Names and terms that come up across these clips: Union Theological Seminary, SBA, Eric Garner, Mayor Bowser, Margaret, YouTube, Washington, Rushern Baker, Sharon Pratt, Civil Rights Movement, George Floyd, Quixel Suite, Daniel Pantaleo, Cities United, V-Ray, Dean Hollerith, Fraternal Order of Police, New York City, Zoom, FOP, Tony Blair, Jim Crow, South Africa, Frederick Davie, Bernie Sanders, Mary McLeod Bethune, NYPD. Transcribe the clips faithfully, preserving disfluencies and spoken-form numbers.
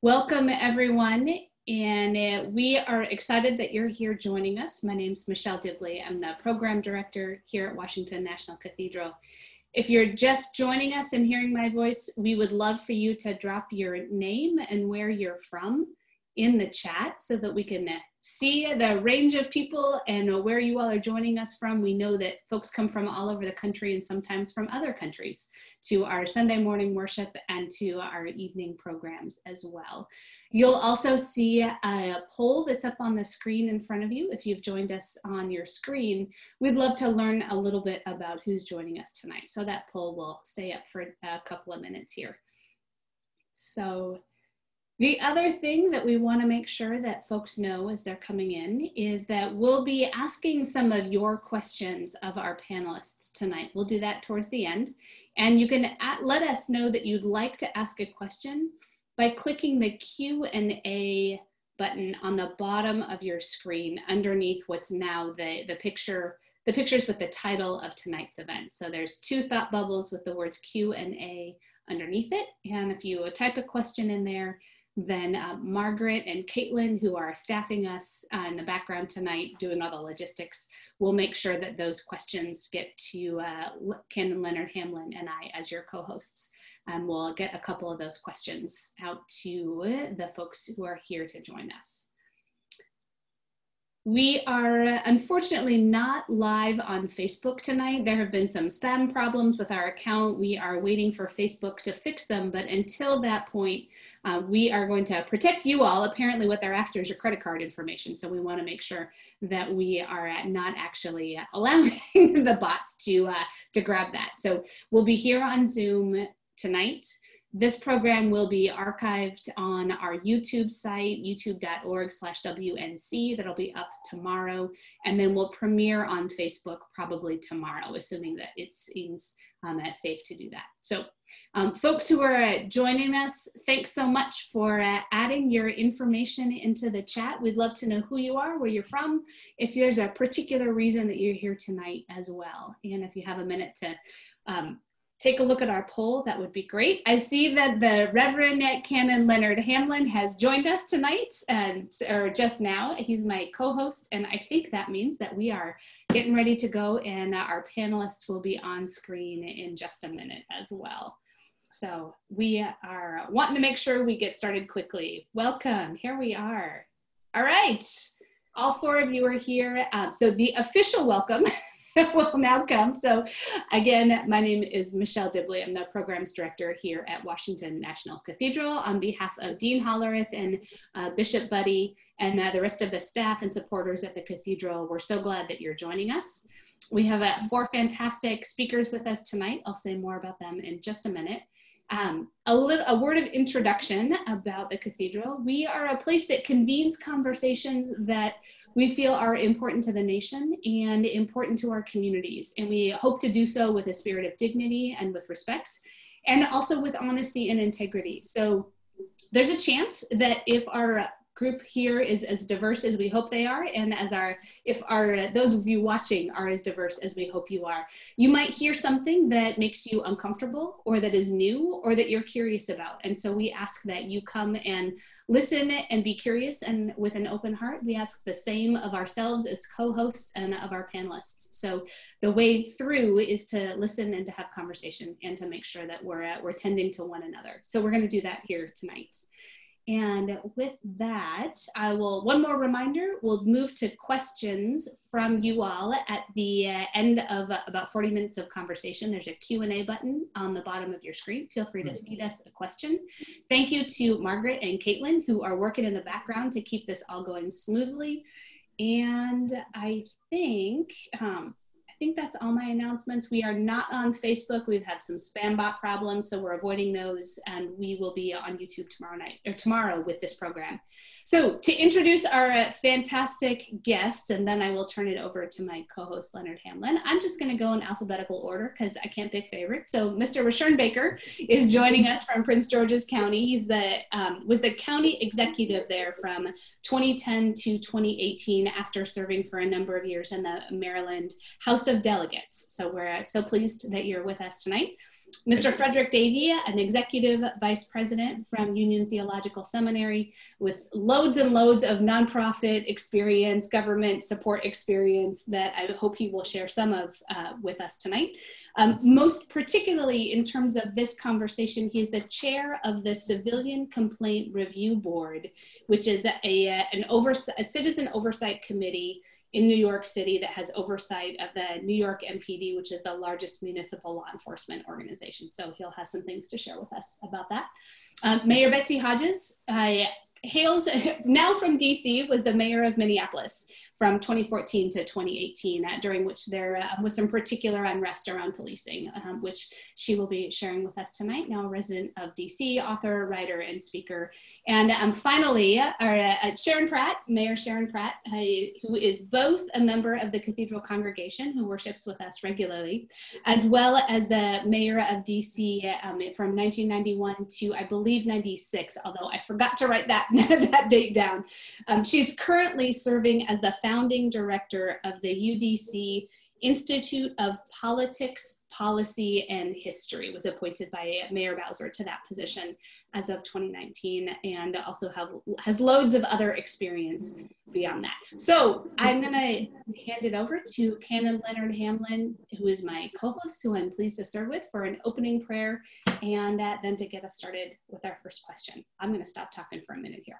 Welcome everyone, and uh, we are excited that you're here joining us. My name's Michelle Dibley. I'm the program director here at Washington National Cathedral. If you're just joining us and hearing my voice, we would love for you to drop your name and where you're from in the chat so that we can see the range of people and where you all are joining us from. We know that folks come from all over the country and sometimes from other countries to our Sunday morning worship and to our evening programs as well. You'll also see a poll that's up on the screen in front of you. If you've joined us on your screen, we'd love to learn a little bit about who's joining us tonight. So that poll will stay up for a couple of minutes here. So the other thing that we want to make sure that folks know as they're coming in is that we'll be asking some of your questions of our panelists tonight. We'll do that towards the end. And you can let us know that you'd like to ask a question by clicking the Q and A button on the bottom of your screen underneath what's now the, the picture, the pictures with the title of tonight's event. So there's two thought bubbles with the words Q and A underneath it. And if you type a question in there, then uh, Margaret and Caitlin, who are staffing us uh, in the background tonight, doing all the logistics, will make sure that those questions get to uh, Canon Leonard Hamlin and I as your co-hosts. Um, we'll get a couple of those questions out to the folks who are here to join us. We are unfortunately not live on Facebook tonight. There have been some spam problems with our account. We are waiting for Facebook to fix them, but until that point, uh, we are going to protect you all. Apparently what they're after is your credit card information, so we want to make sure that we are not actually allowing the bots to, uh, to grab that. So we'll be here on Zoom tonight. This program will be archived on our YouTube site, youtube dot org slash W N C. That'll be up tomorrow. And then we'll premiere on Facebook probably tomorrow, assuming that it seems um, safe to do that. So um, folks who are uh, joining us, thanks so much for uh, adding your information into the chat. We'd love to know who you are, where you're from, if there's a particular reason that you're here tonight as well. And if you have a minute to um, take a look at our poll, that would be great. I see that the Reverend Canon Leonard Hamlin has joined us tonight, and or just now. He's my co-host, and I think that means that we are getting ready to go, and our panelists will be on screen in just a minute as well. So we are wanting to make sure we get started quickly. Welcome, here we are. All right, all four of you are here. Um, so the official welcome will now come. So again, my name is Michelle Dibley. I'm the programs director here at Washington National Cathedral on behalf of Dean Hollerith and uh, Bishop Buddy and uh, the rest of the staff and supporters at the cathedral. We're so glad that you're joining us. We have uh, four fantastic speakers with us tonight. I'll say more about them in just a minute. Um, a, little, a word of introduction about the cathedral. We are a place that convenes conversations that we feel are important to the nation and important to our communities. And we hope to do so with a spirit of dignity and with respect, and also with honesty and integrity. So there's a chance that if our group here is as diverse as we hope they are, and as our, if our, those of you watching are as diverse as we hope you are, you might hear something that makes you uncomfortable, or that is new, or that you're curious about. And so we ask that you come and listen and be curious and with an open heart. We ask the same of ourselves as co-hosts and of our panelists. So the way through is to listen and to have conversation and to make sure that we're, uh, we're tending to one another. So we're gonna do that here tonight. And with that, I will, one more reminder, we'll move to questions from you all at the uh, end of uh, about forty minutes of conversation. There's a Q and A button on the bottom of your screen. Feel free to feed us a question. Thank you to Margaret and Caitlin, who are working in the background to keep this all going smoothly. And I think, um, I think that's all my announcements. We are not on Facebook. We've had some spam bot problems, so we're avoiding those, and we will be on YouTube tomorrow night, or tomorrow, with this program. So to introduce our uh, fantastic guests, and then I will turn it over to my co-host Leonard Hamlin. I'm just gonna go in alphabetical order because I can't pick favorites. So Mister Rushern Baker is joining us from Prince George's County. He's the, um, was the county executive there from twenty ten to twenty eighteen after serving for a number of years in the Maryland House of Delegates. So we're so pleased that you're with us tonight. Mister Frederick Davie, an executive vice president from Union Theological Seminary with loads and loads of nonprofit experience, government support experience that I hope he will share some of uh, with us tonight. Um, most particularly in terms of this conversation, he is the chair of the Civilian Complaint Review Board, which is a, a, an oversight, a citizen oversight committee in New York City that has oversight of the New York M P D, which is the largest municipal law enforcement organization. So he'll have some things to share with us about that. Um, Mayor Betsy Hodges uh, hails, now from D C, was the mayor of Minneapolis from twenty fourteen to twenty eighteen, uh, during which there uh, was some particular unrest around policing, um, which she will be sharing with us tonight, now a resident of D C, author, writer, and speaker. And um, finally, uh, our, uh, Sharon Pratt, Mayor Sharon Pratt, uh, who is both a member of the Cathedral Congregation, who worships with us regularly, as well as the mayor of D C um, from nineteen ninety-one to, I believe, ninety-six, although I forgot to write that, that date down. Um, she's currently serving as the founding director of the U D C Institute of Politics, Policy, and History, was appointed by Mayor Bowser to that position as of twenty nineteen, and also have, has loads of other experience beyond that. So I'm going to hand it over to Canon Leonard Hamlin, who is my co-host, who I'm pleased to serve with, for an opening prayer, and uh, then to get us started with our first question. I'm going to stop talking for a minute here.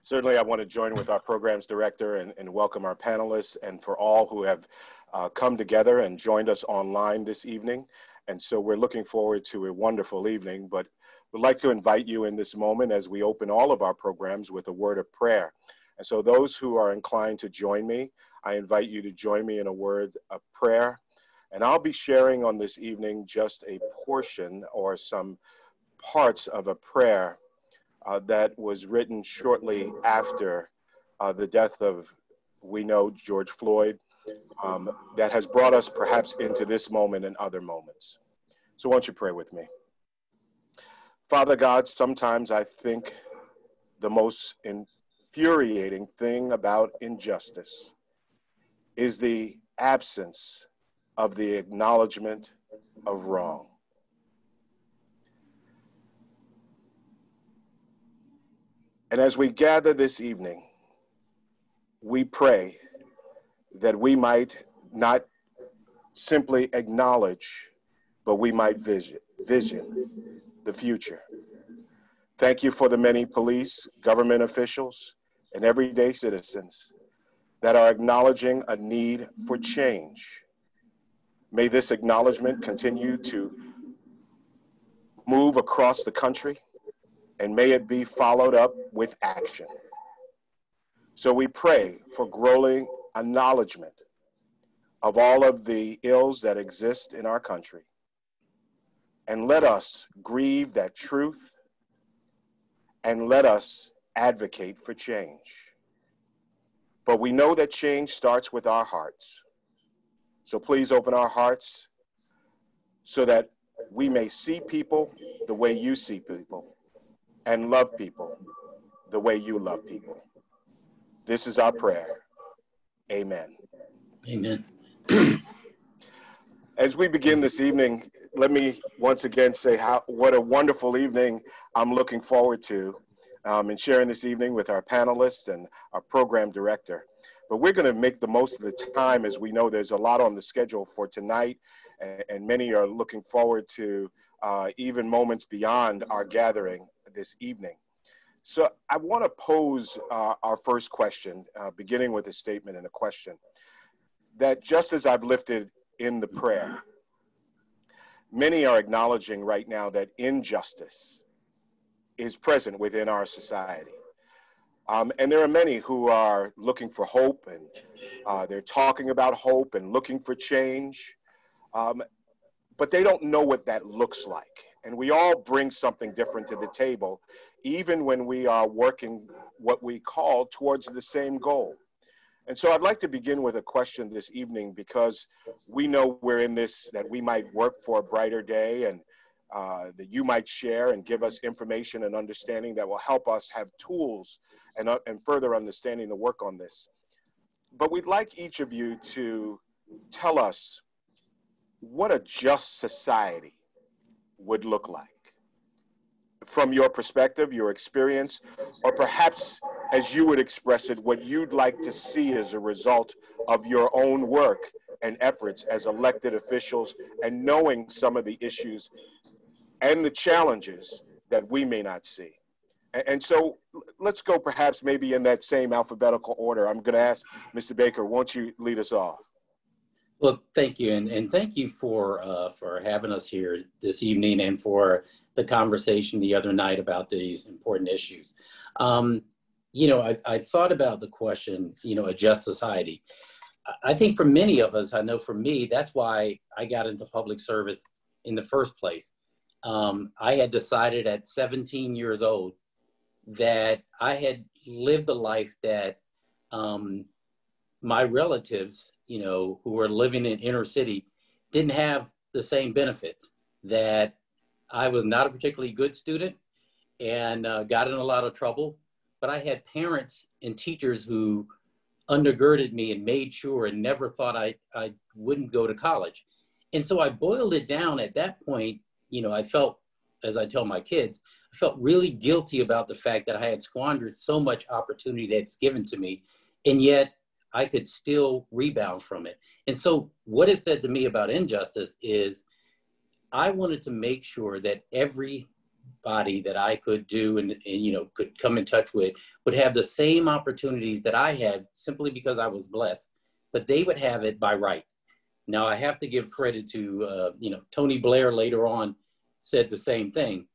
Certainly, I want to join with our programs director and, and welcome our panelists, and for all who have uh, come together and joined us online this evening. And so we're looking forward to a wonderful evening, but we'd like to invite you in this moment as we open all of our programs with a word of prayer. And so those who are inclined to join me, I invite you to join me in a word of prayer. And I'll be sharing on this evening just a portion or some parts of a prayer Uh, that was written shortly after uh, the death of, we know, George Floyd, um, that has brought us perhaps into this moment and other moments. So won't you pray with me? Father God, sometimes I think the most infuriating thing about injustice is the absence of the acknowledgement of wrong. And as we gather this evening, we pray that we might not simply acknowledge, but we might vision, vision the future. Thank you for the many police, government officials, and everyday citizens that are acknowledging a need for change. May this acknowledgement continue to move across the country, and may it be followed up with action. So we pray for growing acknowledgement of all of the ills that exist in our country. And let us grieve that truth, and let us advocate for change. But we know that change starts with our hearts. So please open our hearts so that we may see people the way you see people, and love people the way you love people. This is our prayer. Amen. Amen. As we begin this evening, let me once again say how what a wonderful evening I'm looking forward to um, and sharing this evening with our panelists and our program director. But we're going to make the most of the time, as we know there's a lot on the schedule for tonight, and, and many are looking forward to uh, even moments beyond our gathering this evening. So I want to pose uh, our first question, uh, beginning with a statement and a question, that just as I've lifted in the prayer, many are acknowledging right now that injustice is present within our society. Um, and there are many who are looking for hope, and uh, they're talking about hope and looking for change, um, but they don't know what that looks like. And we all bring something different to the table, even when we are working what we call towards the same goal. And so I'd like to begin with a question this evening, because we know we're in this, that we might work for a brighter day, and uh, that you might share and give us information and understanding that will help us have tools and, uh, and further understanding to work on this. But we'd like each of you to tell us what a just society would look like from your perspective, your experience, or perhaps as you would express it, what you'd like to see as a result of your own work and efforts as elected officials and knowing some of the issues and the challenges that we may not see. And so let's go perhaps maybe in that same alphabetical order. I'm going to ask Mister Baker, won't you lead us off? Well, thank you. And, and thank you for, uh, for having us here this evening and for the conversation the other night about these important issues. Um, you know, I, I thought about the question, you know, a just society. I think for many of us, I know for me, that's why I got into public service in the first place. Um, I had decided at seventeen years old that I had lived a life that um, my relatives, you know, who were living in inner city didn't have the same benefits, that I was not a particularly good student and uh, got in a lot of trouble, but I had parents and teachers who undergirded me and made sure and never thought I, I wouldn't go to college. And so I boiled it down at that point. You know, I felt, as I tell my kids, I felt really guilty about the fact that I had squandered so much opportunity that's given to me, and yet I could still rebound from it. And so what it said to me about injustice is I wanted to make sure that everybody that I could do and, and you know, could come in touch with would have the same opportunities that I had simply because I was blessed, but they would have it by right. Now, I have to give credit to, uh, you know, Tony Blair later on said the same thing.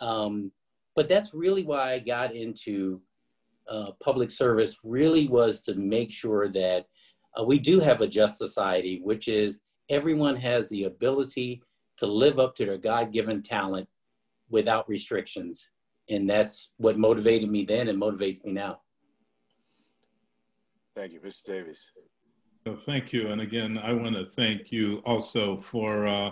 Um, but that's really why I got into uh, public service, really was to make sure that uh, we do have a just society, which is everyone has the ability to live up to their God-given talent without restrictions. And that's what motivated me then and motivates me now. Thank you, Mister Davis. Well, thank you. And again, I want to thank you also for uh,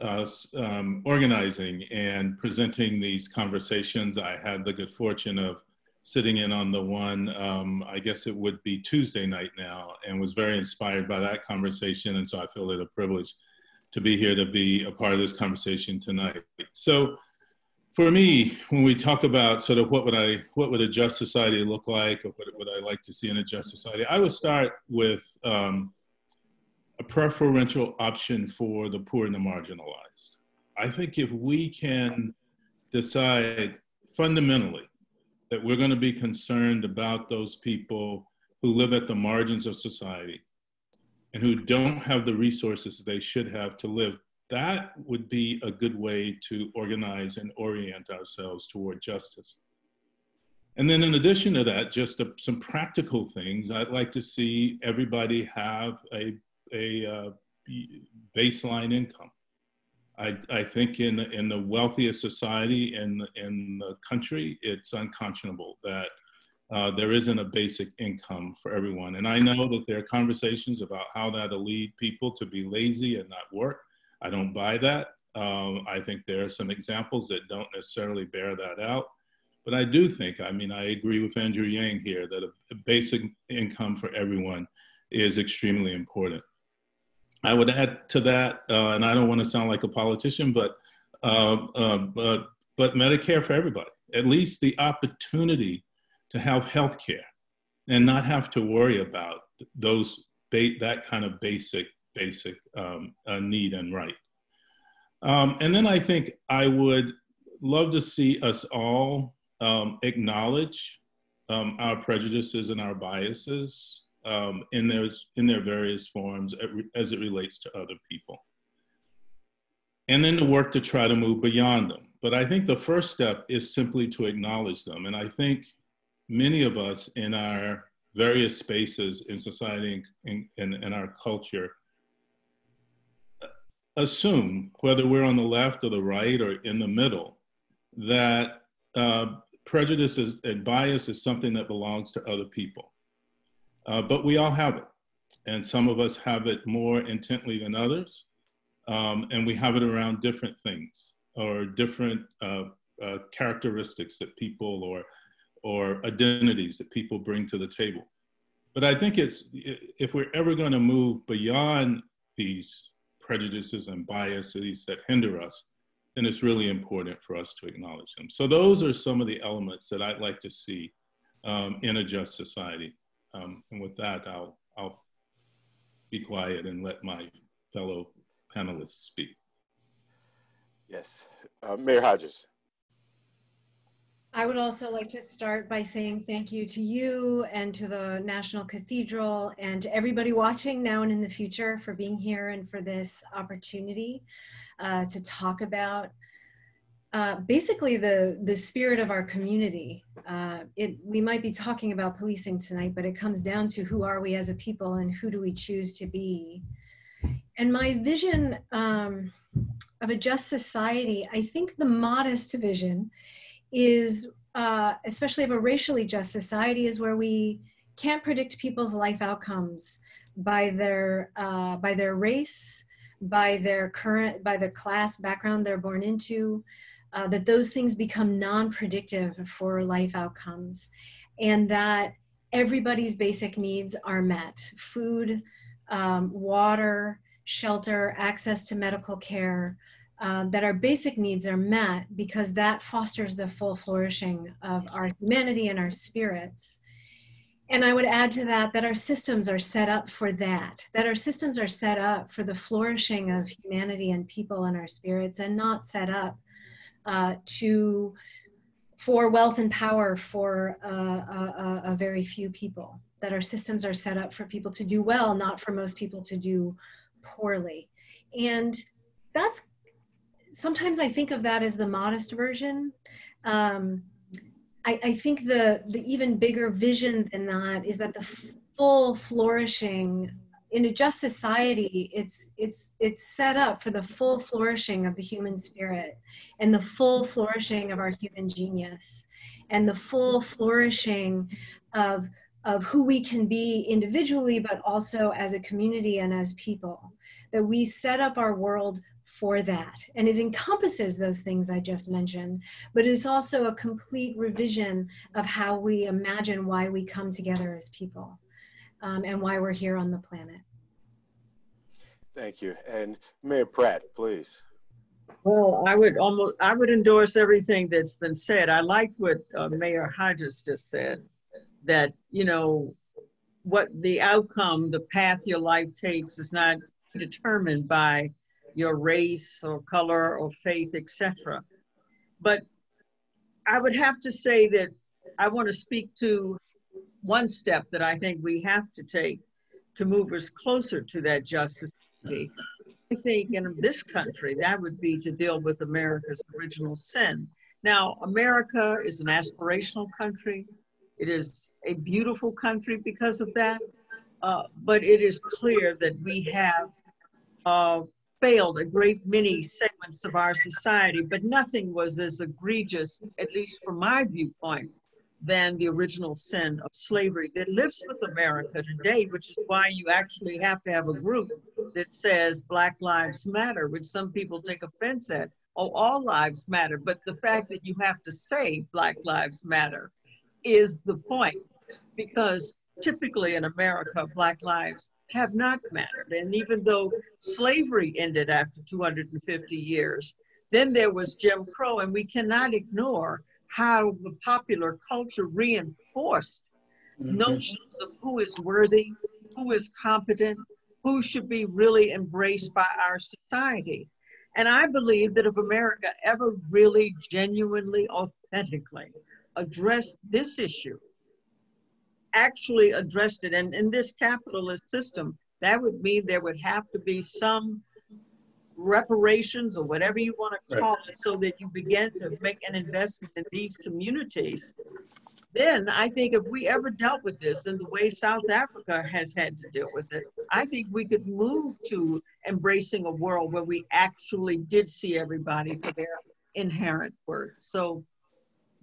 uh, um, organizing and presenting these conversations. I had the good fortune of sitting in on the one, um, I guess it would be Tuesday night now, and was very inspired by that conversation. And so I feel it a privilege to be here to be a part of this conversation tonight. So for me, when we talk about sort of what would I, what would a just society look like, or what would I like to see in a just society, I would start with um, a preferential option for the poor and the marginalized. I think if we can decide fundamentally that we're going to be concerned about those people who live at the margins of society and who don't have the resources they should have to live, that would be a good way to organize and orient ourselves toward justice. And then in addition to that, just a, some practical things. I'd like to see everybody have a, a uh, baseline income. I, I think in, in the wealthiest society in, in the country, it's unconscionable that uh, there isn't a basic income for everyone. And I know that there are conversations about how that'll lead people to be lazy and not work. I don't buy that. Um, I think there are some examples that don't necessarily bear that out. But I do think, I mean, I agree with Andrew Yang here that a, a basic income for everyone is extremely important. I would add to that, uh, and I don't want to sound like a politician, but, uh, uh, but, but Medicare for everybody, at least the opportunity to have health care and not have to worry about those that kind of basic basic um, uh, need and right. Um, and then I think I would love to see us all um, acknowledge um, our prejudices and our biases um, in, their, in their various forms as it relates to other people. And then to work to try to move beyond them. But I think the first step is simply to acknowledge them. And I think many of us in our various spaces in society and in, in, in our culture assume, whether we're on the left or the right or in the middle, that uh, prejudice is, and bias is something that belongs to other people. Uh, but we all have it. And some of us have it more intently than others. Um, and we have it around different things or different uh, uh, characteristics that people or, or identities that people bring to the table. But I think it's, if we're ever going to move beyond these prejudices and biases that hinder us, then it's really important for us to acknowledge them. So those are some of the elements that I'd like to see um, in a just society. Um, and with that, I'll, I'll be quiet and let my fellow panelists speak. Yes, uh, Mayor Hodges. I would also like to start by saying thank you to you and to the National Cathedral and to everybody watching now and in the future for being here and for this opportunity uh, to talk about uh, basically the, the spirit of our community. Uh, it, we might be talking about policing tonight, but it comes down to who are we as a people and who do we choose to be. And my vision um, of a just society, I think the modest vision is, uh, especially of a racially just society, is where we can't predict people's life outcomes by their, uh, by their race, by their current, by the class background they're born into, uh, that those things become non-predictive for life outcomes, and that everybody's basic needs are met: food, um, water, shelter, access to medical care, Uh, that our basic needs are met, because that fosters the full flourishing of our humanity and our spirits. And I would add to that that our systems are set up for that, that our systems are set up for the flourishing of humanity and people and our spirits, and not set up uh, to, for wealth and power for uh, a, a very few people, that our systems are set up for people to do well, not for most people to do poorly. And that's sometimes I think of that as the modest version. Um, I, I think the, the even bigger vision than that is that the full flourishing in a just society, it's, it's, it's set up for the full flourishing of the human spirit and the full flourishing of our human genius and the full flourishing of, of who we can be individually, but also as a community and as people, that we set up our world for that. And it encompasses those things I just mentioned, but it's also a complete revision of how we imagine why we come together as people um, and why we're here on the planet. Thank you. And Mayor Pratt, please. Well, I would almost, I would endorse everything that's been said. I liked what uh, Mayor Hodges just said, that, you know, what the outcome, the path your life takes is not determined by your race or color or faith, et cetera. But I would have to say that I want to speak to one step that I think we have to take to move us closer to that justice. I think in this country, that would be to deal with America's original sin. Now, America is an aspirational country. It is a beautiful country because of that. Uh, but it is clear that we have uh, failed a great many segments of our society, but nothing was as egregious, at least from my viewpoint, than the original sin of slavery that lives with America today, which is why you actually have to have a group that says Black Lives Matter, which some people take offense at. Oh, all lives matter, but the fact that you have to say Black Lives Matter is the point, because typically in America, Black lives have not mattered. And even though slavery ended after two hundred fifty years, then there was Jim Crow, and we cannot ignore how the popular culture reinforced mm-hmm. notions of who is worthy, who is competent, who should be really embraced by our society. And I believe that if America ever really, genuinely, authentically addressed this issue, actually addressed it, and in this capitalist system, that would mean there would have to be some reparations or whatever you want to call right. it, so that you begin to make an investment in these communities. Then I think if we ever dealt with this in the way South Africa has had to deal with it, I think we could move to embracing a world where we actually did see everybody for their inherent worth. So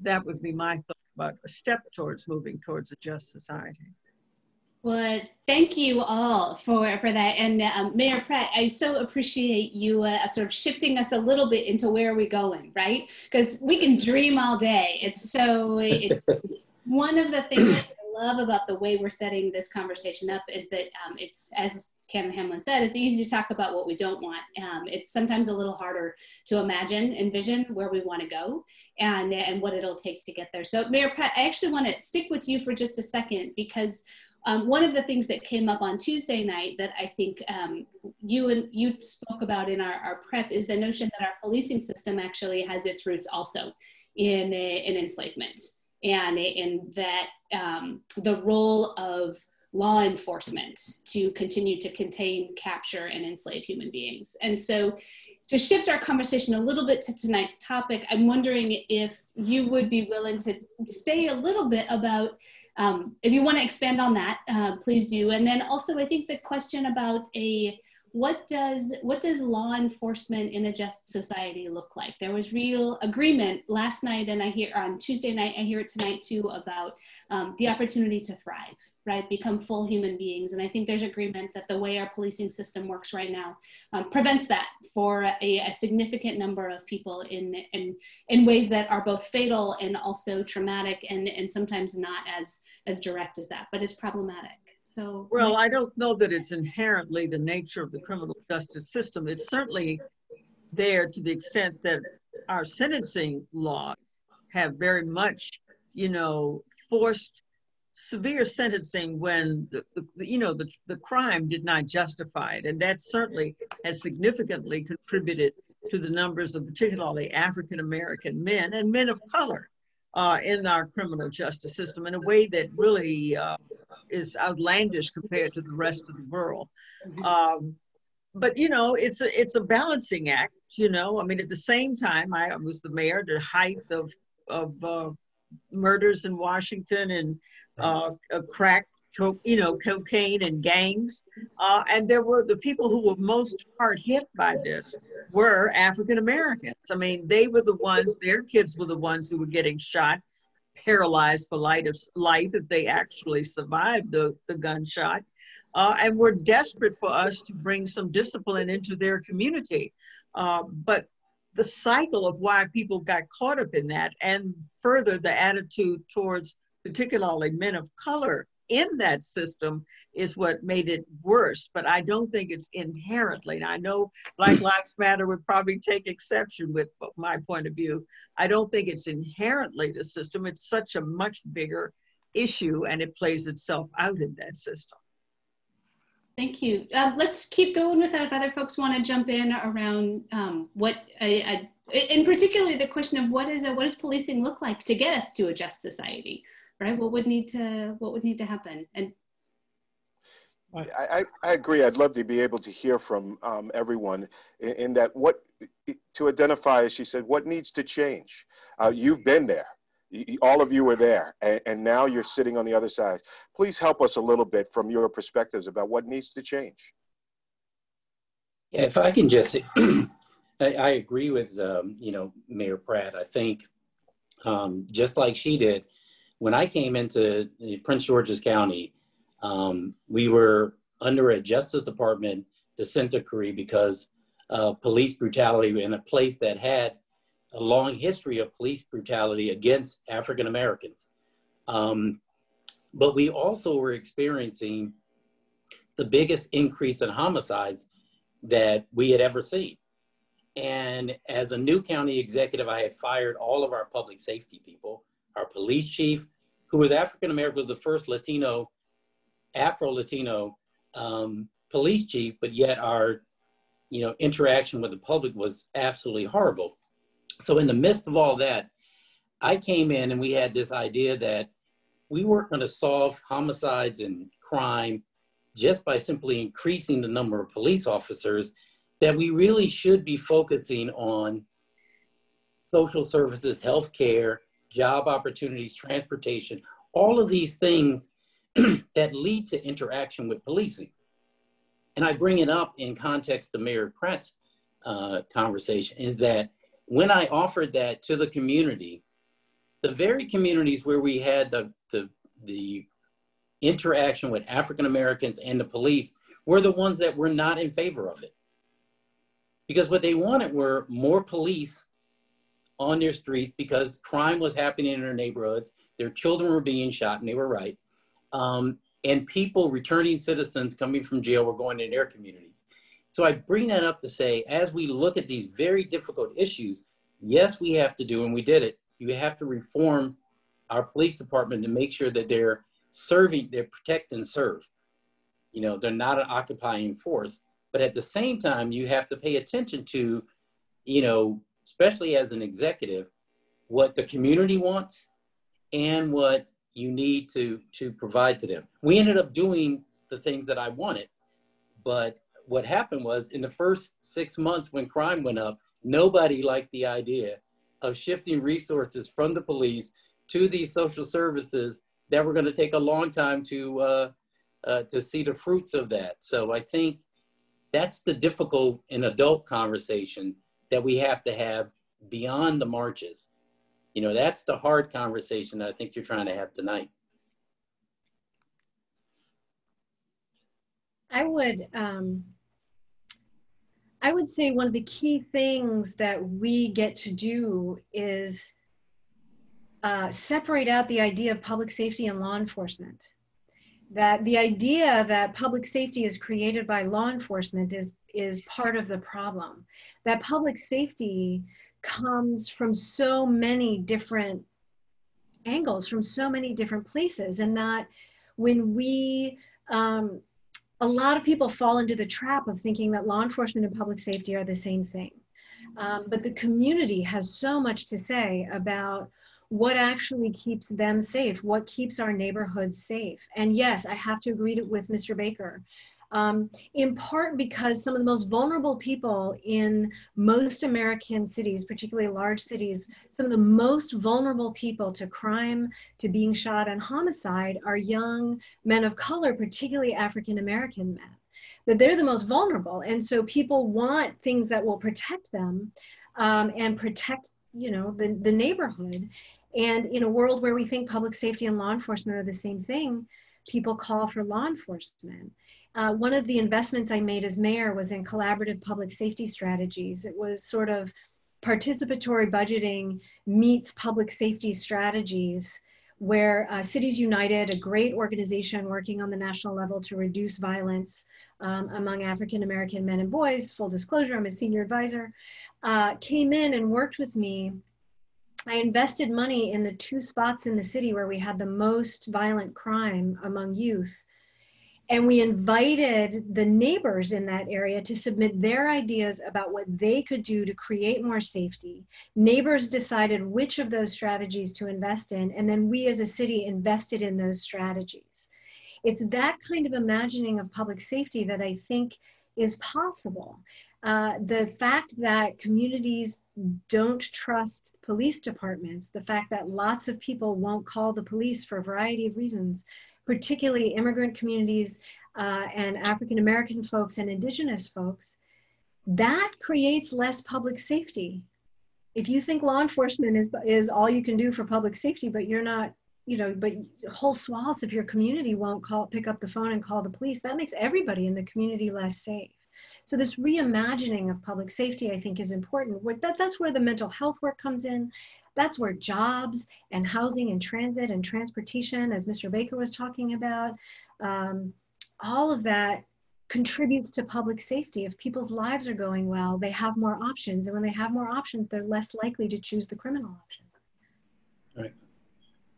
that would be my thought. But a step towards moving towards a just society. Well, thank you all for, for that. And um, Mayor Pratt, I so appreciate you uh, sort of shifting us a little bit into where we're going, right? Because we can dream all day. It's so, it, one of the things I love about the way we're setting this conversation up is that um, it's, as Canon Hamlin said, it's easy to talk about what we don't want. Um, it's sometimes a little harder to imagine, envision where we want to go and, and what it'll take to get there. So Mayor Pratt, I actually want to stick with you for just a second, because Um, one of the things that came up on Tuesday night that I think um, you and you spoke about in our, our prep is the notion that our policing system actually has its roots also in, in enslavement, and in that um, the role of law enforcement to continue to contain, capture, and enslave human beings. And so to shift our conversation a little bit to tonight's topic, I'm wondering if you would be willing to stay a little bit about Um, if you want to expand on that, uh, please do. And then also, I think the question about a what does what does law enforcement in a just society look like? There was real agreement last night, and I hear on Tuesday night, I hear it tonight too, about um, the opportunity to thrive, right? Become full human beings. And I think there's agreement that the way our policing system works right now um, prevents that for a, a significant number of people in, in in ways that are both fatal and also traumatic, and and sometimes not as as direct as that, but it's problematic. So, well, I don't know that it's inherently the nature of the criminal justice system. It's certainly there to the extent that our sentencing laws have very much, you know, forced severe sentencing when, the, the, you know, the, the crime did not justify it. And that certainly has significantly contributed to the numbers of particularly African-American men and men of color Uh, in our criminal justice system in a way that really uh, is outlandish compared to the rest of the world. Um, but, you know, it's a, it's a balancing act, you know. I mean, at the same time, I was the mayor at the height of, of uh, murders in Washington and uh, crack, co you know, cocaine and gangs. Uh, and there were the people who were most hard hit by this were African Americans. I mean, they were the ones, their kids were the ones who were getting shot, paralyzed for life if they actually survived the, the gunshot. Uh, and were desperate for us to bring some discipline into their community. Uh, but the cycle of why people got caught up in that, and further the attitude towards particularly men of color in that system, is what made it worse. But I don't think it's inherently, and I know Black Lives Matter would probably take exception with my point of view, I don't think it's inherently the system. It's such a much bigger issue, and it plays itself out in that system. Thank you. Uh, let's keep going with that if other folks want to jump in around um, what, I, I, in particularly the question of what is a, what does policing look like to get us to a just society? Right? What would need to what would need to happen? And I, I, I agree. I'd love to be able to hear from um, everyone in, in that what to identify, as she said, what needs to change. Uh, you've been there. All of you were there, and, and now you're sitting on the other side. Please help us a little bit from your perspectives about what needs to change. Yeah, if I can just, I, I agree with um, you know, Mayor Pratt. I think um, just like she did. When I came into Prince George's County, um, we were under a Justice Department dissent decree because of police brutality in a place that had a long history of police brutality against African Americans. Um, but we also were experiencing the biggest increase in homicides that we had ever seen. And as a new county executive, I had fired all of our public safety people. Our police chief, who was African American, was the first Latino, Afro-Latino um, police chief, but yet our, you know, interaction with the public was absolutely horrible. So in the midst of all that, I came in and we had this idea that we weren't going to solve homicides and crime just by simply increasing the number of police officers, that we really should be focusing on social services, healthcare, job opportunities, transportation, all of these things that lead to interaction with policing. And I bring it up in context to Mayor Pratt's uh, conversation, is that when I offered that to the community, the very communities where we had the, the, the interaction with African Americans and the police were the ones that were not in favor of it. Because what they wanted were more police on their streets, because crime was happening in their neighborhoods, their children were being shot, and they were right. Um, and people, returning citizens coming from jail, were going to their communities. So I bring that up to say, as we look at these very difficult issues, yes, we have to do, and we did it, you have to reform our police department to make sure that they're serving, they're protect and serve. You know, they're not an occupying force. But at the same time, you have to pay attention to, you know, especially as an executive, what the community wants and what you need to, to provide to them. We ended up doing the things that I wanted, but what happened was in the first six months when crime went up, nobody liked the idea of shifting resources from the police to these social services that were gonna take a long time to, uh, uh, to see the fruits of that. So I think that's the difficult and adult conversation that we have to have beyond the marches. You know, that's the hard conversation that I think you're trying to have tonight. I would, um, I would say one of the key things that we get to do is uh, separate out the idea of public safety and law enforcement. That the idea that public safety is created by law enforcement is, is part of the problem. That public safety comes from so many different angles, from so many different places, and that when we, um, a lot of people fall into the trap of thinking that law enforcement and public safety are the same thing. Um, but the community has so much to say about what actually keeps them safe, what keeps our neighborhoods safe. And yes, I have to agree to, with Mister Baker. Um, in part because some of the most vulnerable people in most American cities, particularly large cities, some of the most vulnerable people to crime, to being shot and homicide, are young men of color, particularly African American men. That they're the most vulnerable, and so people want things that will protect them um, and protect, you know, the, the neighborhood. And in a world where we think public safety and law enforcement are the same thing, people call for law enforcement. Uh, one of the investments I made as mayor was in collaborative public safety strategies. It was sort of participatory budgeting meets public safety strategies, where uh, Cities United, a great organization working on the national level to reduce violence um, among African American men and boys, full disclosure, I'm a senior advisor, uh, came in and worked with me. I invested money in the two spots in the city where we had the most violent crime among youth. And we invited the neighbors in that area to submit their ideas about what they could do to create more safety. Neighbors decided which of those strategies to invest in, and then we as a city invested in those strategies. It's that kind of imagining of public safety that I think is possible. Uh, the fact that communities don't trust police departments, the fact that lots of people won't call the police for a variety of reasons, particularly immigrant communities uh, and African-American folks and indigenous folks, that creates less public safety. If you think law enforcement is, is all you can do for public safety, but you're not, you know, but whole swaths of your community won't call, pick up the phone and call the police, that makes everybody in the community less safe. So this reimagining of public safety, I think, is important. That, that's where the mental health work comes in. That's where jobs and housing and transit and transportation, as Mister Baker was talking about, um, all of that contributes to public safety. If people's lives are going well, they have more options. And when they have more options, they're less likely to choose the criminal option. Right.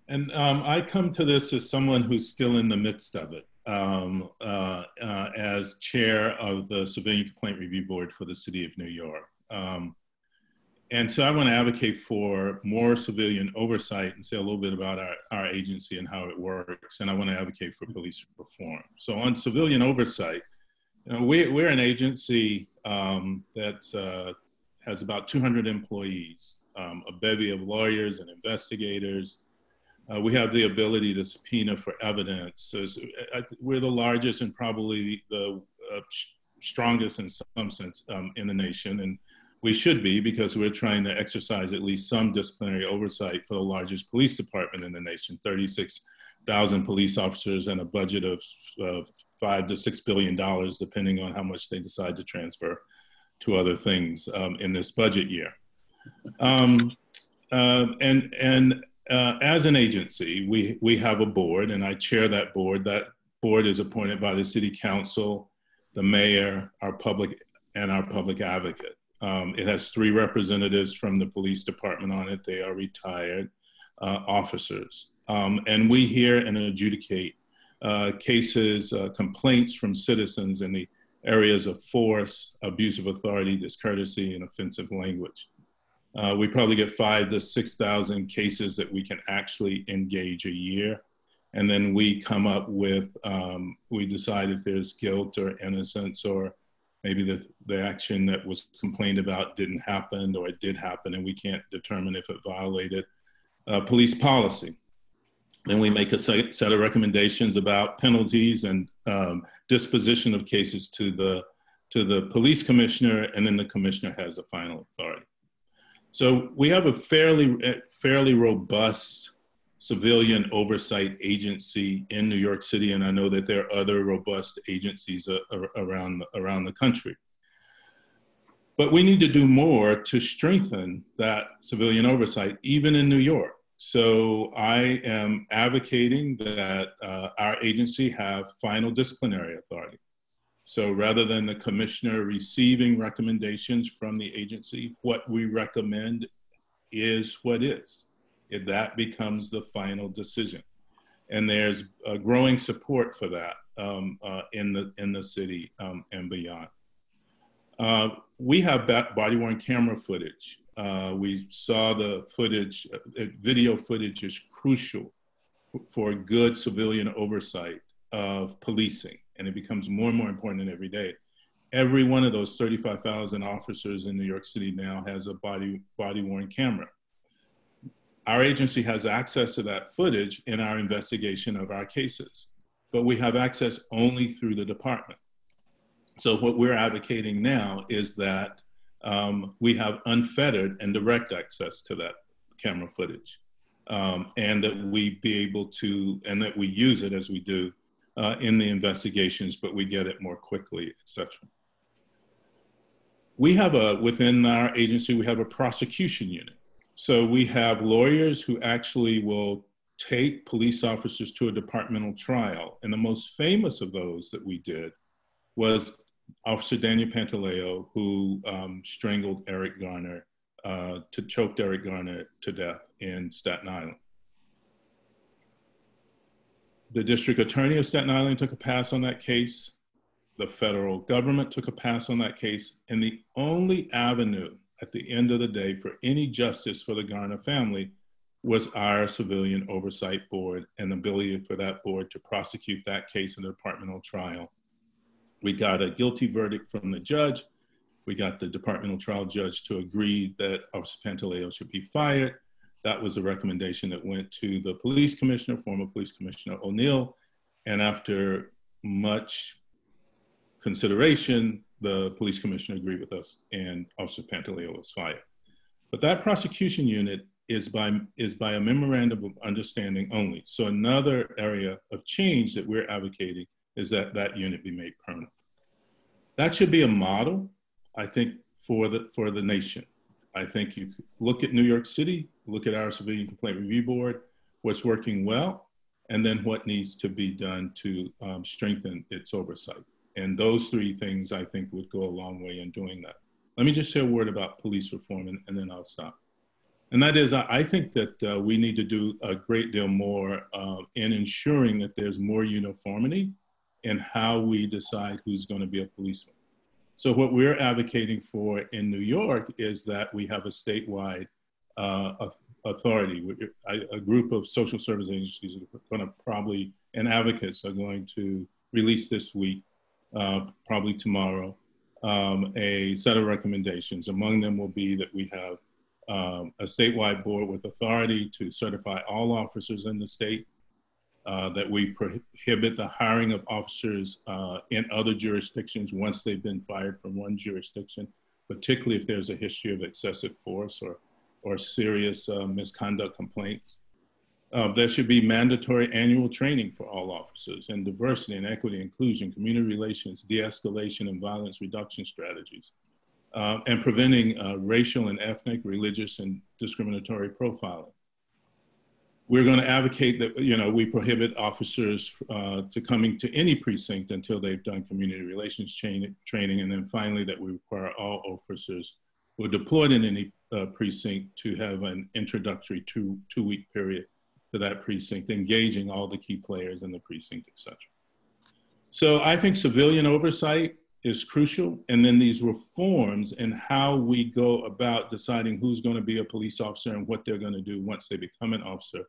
And um, I come to this as someone who's still in the midst of it. Um, uh, uh, as chair of the Civilian Complaint Review Board for the City of New York. Um, and so I want to advocate for more civilian oversight and say a little bit about our, our agency and how it works. And I want to advocate for police reform. So on civilian oversight, you know, we, we're an agency um, that uh, has about two hundred employees, um, a bevy of lawyers and investigators. Uh, we have the ability to subpoena for evidence. So I th we're the largest and probably the uh, strongest in some sense um, in the nation. And we should be, because we're trying to exercise at least some disciplinary oversight for the largest police department in the nation, thirty-six thousand police officers and a budget of uh, five to six billion dollars, depending on how much they decide to transfer to other things um, in this budget year. Um, uh, and and uh, as an agency, we, we have a board, and I chair that board. That board is appointed by the city council, the mayor, our public, and our public advocate. Um, it has three representatives from the police department on it. They are retired uh, officers. Um, and we hear and adjudicate uh, cases, uh, complaints from citizens in the areas of force, abuse of authority, discourtesy, and offensive language. Uh, we probably get five to six thousand cases that we can actually engage a year. And then we come up with, um, we decide if there's guilt or innocence, or maybe the, the action that was complained about didn't happen, or it did happen and we can't determine if it violated uh, police policy. Then we make a set of recommendations about penalties and um, disposition of cases to the, to the police commissioner, and then the commissioner has a final authority. So we have a fairly, fairly robust civilian oversight agency in New York City, and I know that there are other robust agencies uh, around, around the country. But we need to do more to strengthen that civilian oversight, even in New York. So I am advocating that uh, our agency have final disciplinary authority. So rather than the commissioner receiving recommendations from the agency, what we recommend is what is. If that becomes the final decision. And there's uh, growing support for that um, uh, in, the, in the city um, and beyond. Uh, we have body-worn camera footage. Uh, we saw the footage, uh, video footage is crucial for good civilian oversight of policing, and it becomes more and more important every day. Every one of those thirty-five thousand officers in New York City now has a body, body-worn camera. Our agency has access to that footage in our investigation of our cases, but we have access only through the department. So what we're advocating now is that Um, we have unfettered and direct access to that camera footage, um, and that we be able to, and that we use it as we do uh, in the investigations, but we get it more quickly, et cetera. We have a, within our agency, we have a prosecution unit. So we have lawyers who actually will take police officers to a departmental trial. And the most famous of those that we did was Officer Daniel Pantaleo, who um, strangled Eric Garner, uh, to choked Eric Garner to death in Staten Island. The district attorney of Staten Island took a pass on that case. The federal government took a pass on that case. And the only avenue at the end of the day for any justice for the Garner family was our civilian oversight board and the ability for that board to prosecute that case in a departmental trial. We got a guilty verdict from the judge. We got the departmental trial judge to agree that Officer Pantaleo should be fired. That was a recommendation that went to the police commissioner, former police commissioner O'Neill. And after much consideration, the police commissioner agreed with us and Officer Pantaleo was fired. But that prosecution unit is by, is by a memorandum of understanding only. So another area of change that we're advocating is that that unit be made permanent. That should be a model, I think, for the, for the nation. I think you look at New York City, look at our Civilian Complaint Review Board, what's working well, and then what needs to be done to um, strengthen its oversight. And those three things, I think, would go a long way in doing that. Let me just say a word about police reform, and, and then I'll stop. And that is, I think that uh, we need to do a great deal more uh, in ensuring that there's more uniformity and how we decide who's going to be a policeman. So what we're advocating for in New York is that we have a statewide uh, authority. A group of social service agencies are going to probably, and advocates are going to release this week, uh, probably tomorrow, um, a set of recommendations. Among them will be that we have um, a statewide board with authority to certify all officers in the state, Uh, that we prohibit the hiring of officers uh, in other jurisdictions once they've been fired from one jurisdiction, particularly if there's a history of excessive force or, or serious uh, misconduct complaints. Uh, there should be mandatory annual training for all officers in diversity and equity, inclusion, community relations, de-escalation and violence reduction strategies, uh, and preventing uh, racial and ethnic, religious, and discriminatory profiling. We're going to advocate that, you know, we prohibit officers uh, to coming to any precinct until they've done community relations training. And then finally, that we require all officers who are deployed in any uh, precinct to have an introductory two, two week period to that precinct, engaging all the key players in the precinct, et cetera. So I think civilian oversight is crucial. And then these reforms and how we go about deciding who's going to be a police officer and what they're going to do once they become an officer,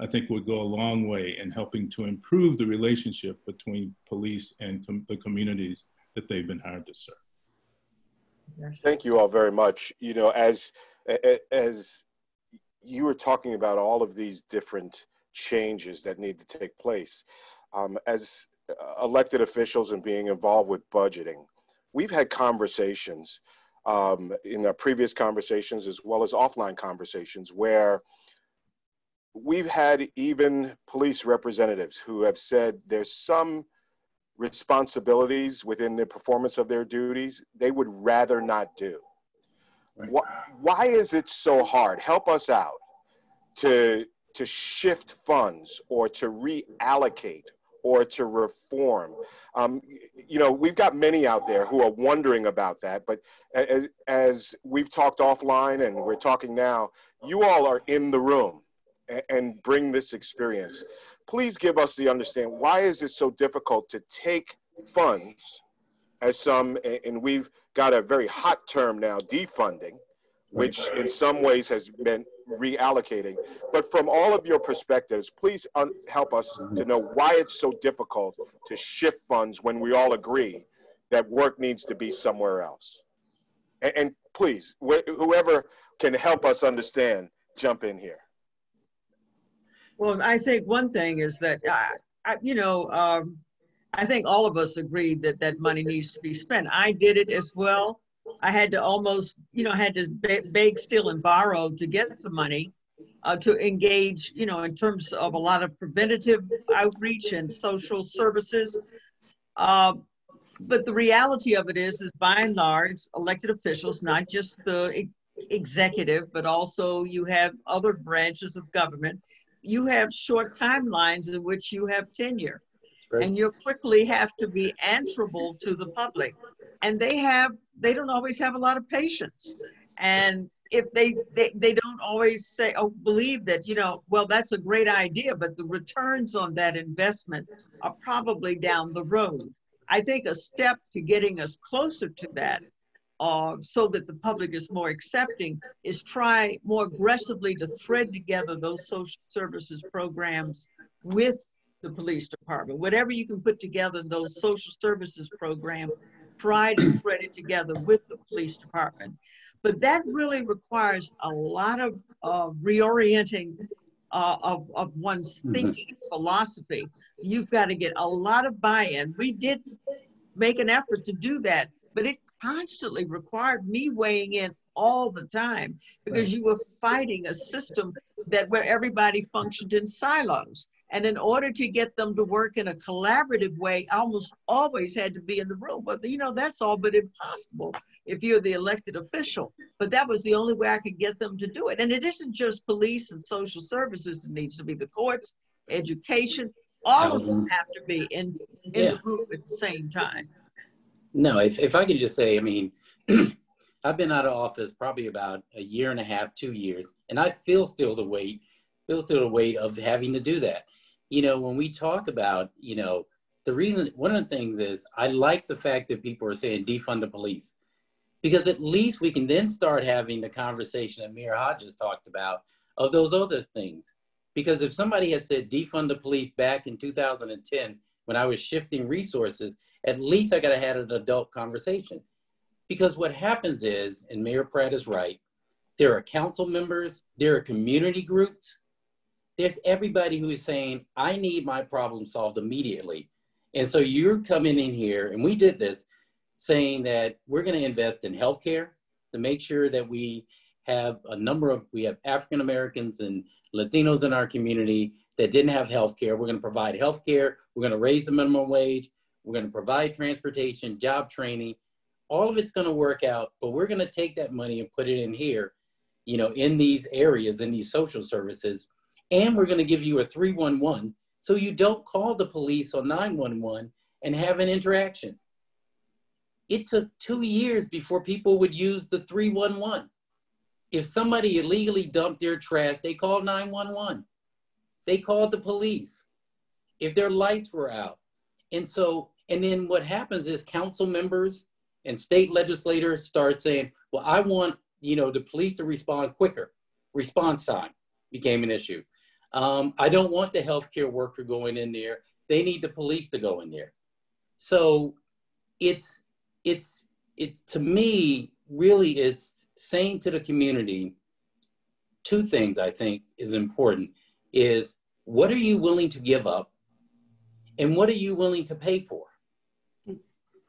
I think would go a long way in helping to improve the relationship between police and com the communities that they've been hired to serve. Thank you all very much. You know, as, as you were talking about all of these different changes that need to take place, um, as elected officials and being involved with budgeting, we've had conversations um, in our previous conversations as well as offline conversations where we've had even police representatives who have said there's some responsibilities within the performance of their duties they would rather not do. Right. Why, why is it so hard? Help us out to, to shift funds or to reallocate or to reform. Um, you know, we've got many out there who are wondering about that, but as, as we've talked offline and we're talking now, you all are in the room and, and bring this experience. Please give us the understanding, why is it so difficult to take funds as some, and we've got a very hot term now, defunding, which in some ways has been reallocating. But from all of your perspectives, please un help us to know why it's so difficult to shift funds when we all agree that work needs to be somewhere else. And, and please, wh whoever can help us understand, jump in here. Well, I think one thing is that, I, I, you know, um, I think all of us agreed that that money needs to be spent. I did it as well. I had to almost, you know, had to beg, steal, and borrow to get the money uh, to engage, you know, in terms of a lot of preventative outreach and social services. Uh, but the reality of it is, is by and large, elected officials, not just the e executive, but also you have other branches of government, you have short timelines in which you have tenure. Right. And you quickly have to be answerable to the public. And they have, they don't always have a lot of patience. And if they, they, they don't always say, oh, believe that, you know, well, that's a great idea, but the returns on that investment are probably down the road. I think a step to getting us closer to that, uh, so that the public is more accepting, is try more aggressively to thread together those social services programs with the police department. Whatever you can put together in those social services programs, try to thread it together with the police department. But that really requires a lot of uh, reorienting uh, of, of one's thinking, mm-hmm. philosophy. You've got to get a lot of buy-in. We did make an effort to do that, but it constantly required me weighing in all the time, because you were fighting a system that where everybody functioned in silos. And in order to get them to work in a collaborative way, I almost always had to be in the room. But, you know, that's all but impossible if you're the elected official. But that was the only way I could get them to do it. And it isn't just police and social services. It needs to be the courts, education. All of them have to be in, in yeah. the room at the same time. No, if, if I could just say, I mean, I've been out of office probably about a year and a half, two years, and I feel still the weight, feel still the weight of having to do that. You know, when we talk about, you know, the reason, one of the things is I like the fact that people are saying defund the police, because at least we can then start having the conversation that Mayor Hodges talked about of those other things. Because if somebody had said defund the police back in two thousand ten, when I was shifting resources, at least I could have had an adult conversation. Because what happens is, and Mayor Pratt is right, there are council members, there are community groups, there's everybody who is saying, I need my problem solved immediately. And so you're coming in here, and we did this, saying that we're gonna invest in healthcare to make sure that we have a number of, we have African-Americans and Latinos in our community that didn't have healthcare. We're gonna provide healthcare, we're gonna raise the minimum wage, we're gonna provide transportation, job training, all of it's gonna work out, but we're gonna take that money and put it in here, you know, in these areas, in these social services, and we're going to give you a three one one so you don't call the police on nine one one and have an interaction. It took two years before people would use the three one one. If somebody illegally dumped their trash, they called nine one one. They called the police if their lights were out. And so, and then what happens is council members and state legislators start saying, well, I want, you know, the police to respond quicker. Response time became an issue. Um, I don't want the healthcare worker going in there. They need the police to go in there. So it's, it's, it's to me, really it's saying to the community, two things I think is important is what are you willing to give up and what are you willing to pay for?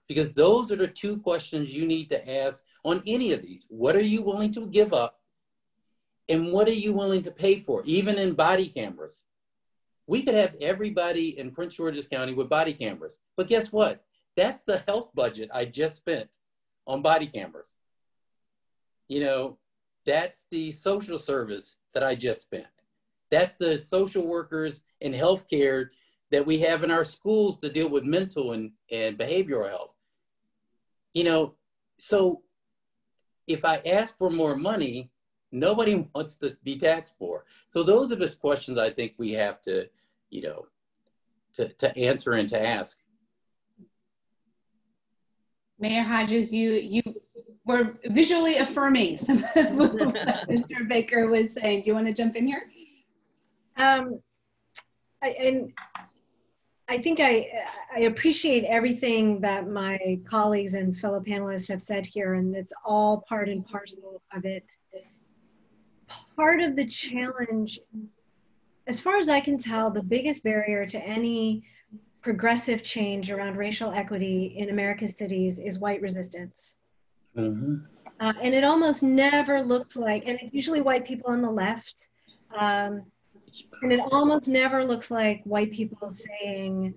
Because those are the two questions you need to ask on any of these. What are you willing to give up and what are you willing to pay for? Even in body cameras. We could have everybody in Prince George's County with body cameras, but guess what? That's the health budget I just spent on body cameras. You know, that's the social service that I just spent. That's the social workers and healthcare that we have in our schools to deal with mental and, and behavioral health. You know, so if I ask for more money, nobody wants to be taxed for. So those are the questions I think we have to, you know, to, to answer and to ask. Mayor Hodges, you, you were visually affirming some of what Mister Baker was saying. Do you want to jump in here? Um, I, and I think I, I appreciate everything that my colleagues and fellow panelists have said here, and it's all part and parcel of it. Part of the challenge, as far as I can tell, the biggest barrier to any progressive change around racial equity in America's cities is white resistance. Mm-hmm. Uh, and it almost never looks like, and it's usually white people on the left, um, and it almost never looks like white people saying,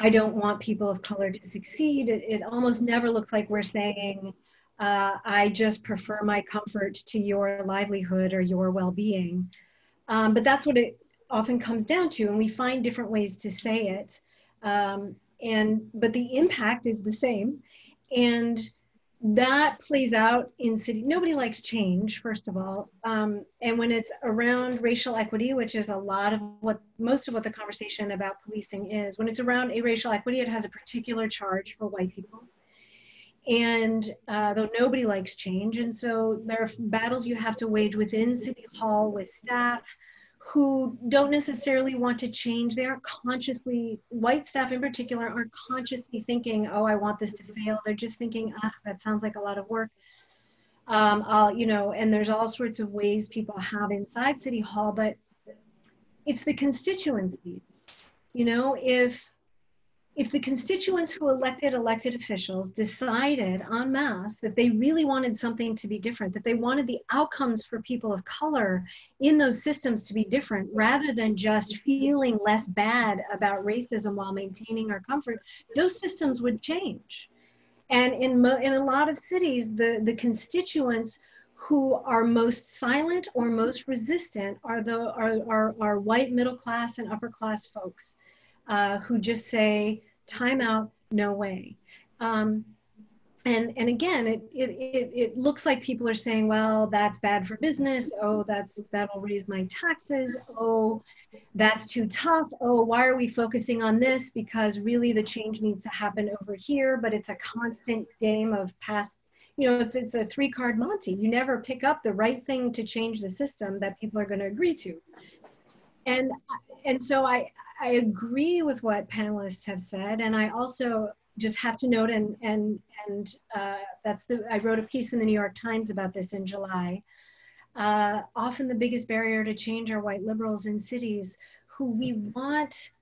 I don't want people of color to succeed. It, it almost never looks like we're saying, uh, I just prefer my comfort to your livelihood or your well-being. Um, but that's what it often comes down to, and we find different ways to say it. Um, and, but the impact is the same. And that plays out in city. Nobody likes change, first of all. Um, and when it's around racial equity, which is a lot of what, most of what the conversation about policing is, when it's around a racial equity, it has a particular charge for white people. And uh, though nobody likes change, and so there are battles you have to wage within City Hall with staff who don't necessarily want to change. They aren't consciously, white staff in particular, aren't consciously thinking, oh, I want this to fail. They're just thinking, ah, that sounds like a lot of work. Um, I'll, you know, and there's all sorts of ways people have inside City Hall, but it's the constituencies. You know, if, if the constituents who elected elected officials decided en masse that they really wanted something to be different, that they wanted the outcomes for people of color in those systems to be different, rather than just feeling less bad about racism while maintaining our comfort, those systems would change. And in, mo in a lot of cities, the, the constituents who are most silent or most resistant are, the, are, are, are white middle class and upper class folks. Uh, who just say, time out, no way. Um, and, and again, it, it, it, it looks like people are saying, well, that's bad for business. Oh, that's, that'll raise my taxes. Oh, that's too tough. Oh, why are we focusing on this? Because really the change needs to happen over here, but it's a constant game of past, you know, it's, it's a three-card Monty. You never pick up the right thing to change the system that people are going to agree to. And, and so I, I agree with what panelists have said, and I also just have to note, and and and uh, that's the I wrote a piece in the New York Times about this in July. Uh, often the biggest barrier to change are white liberals in cities who we want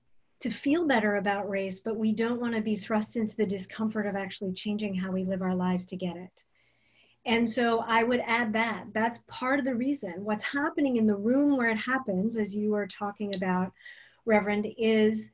to feel better about race, but we don't want to be thrust into the discomfort of actually changing how we live our lives to get it. And so I would add that. That's part of the reason. What's happening in the room where it happens, as you were talking about, Reverend, is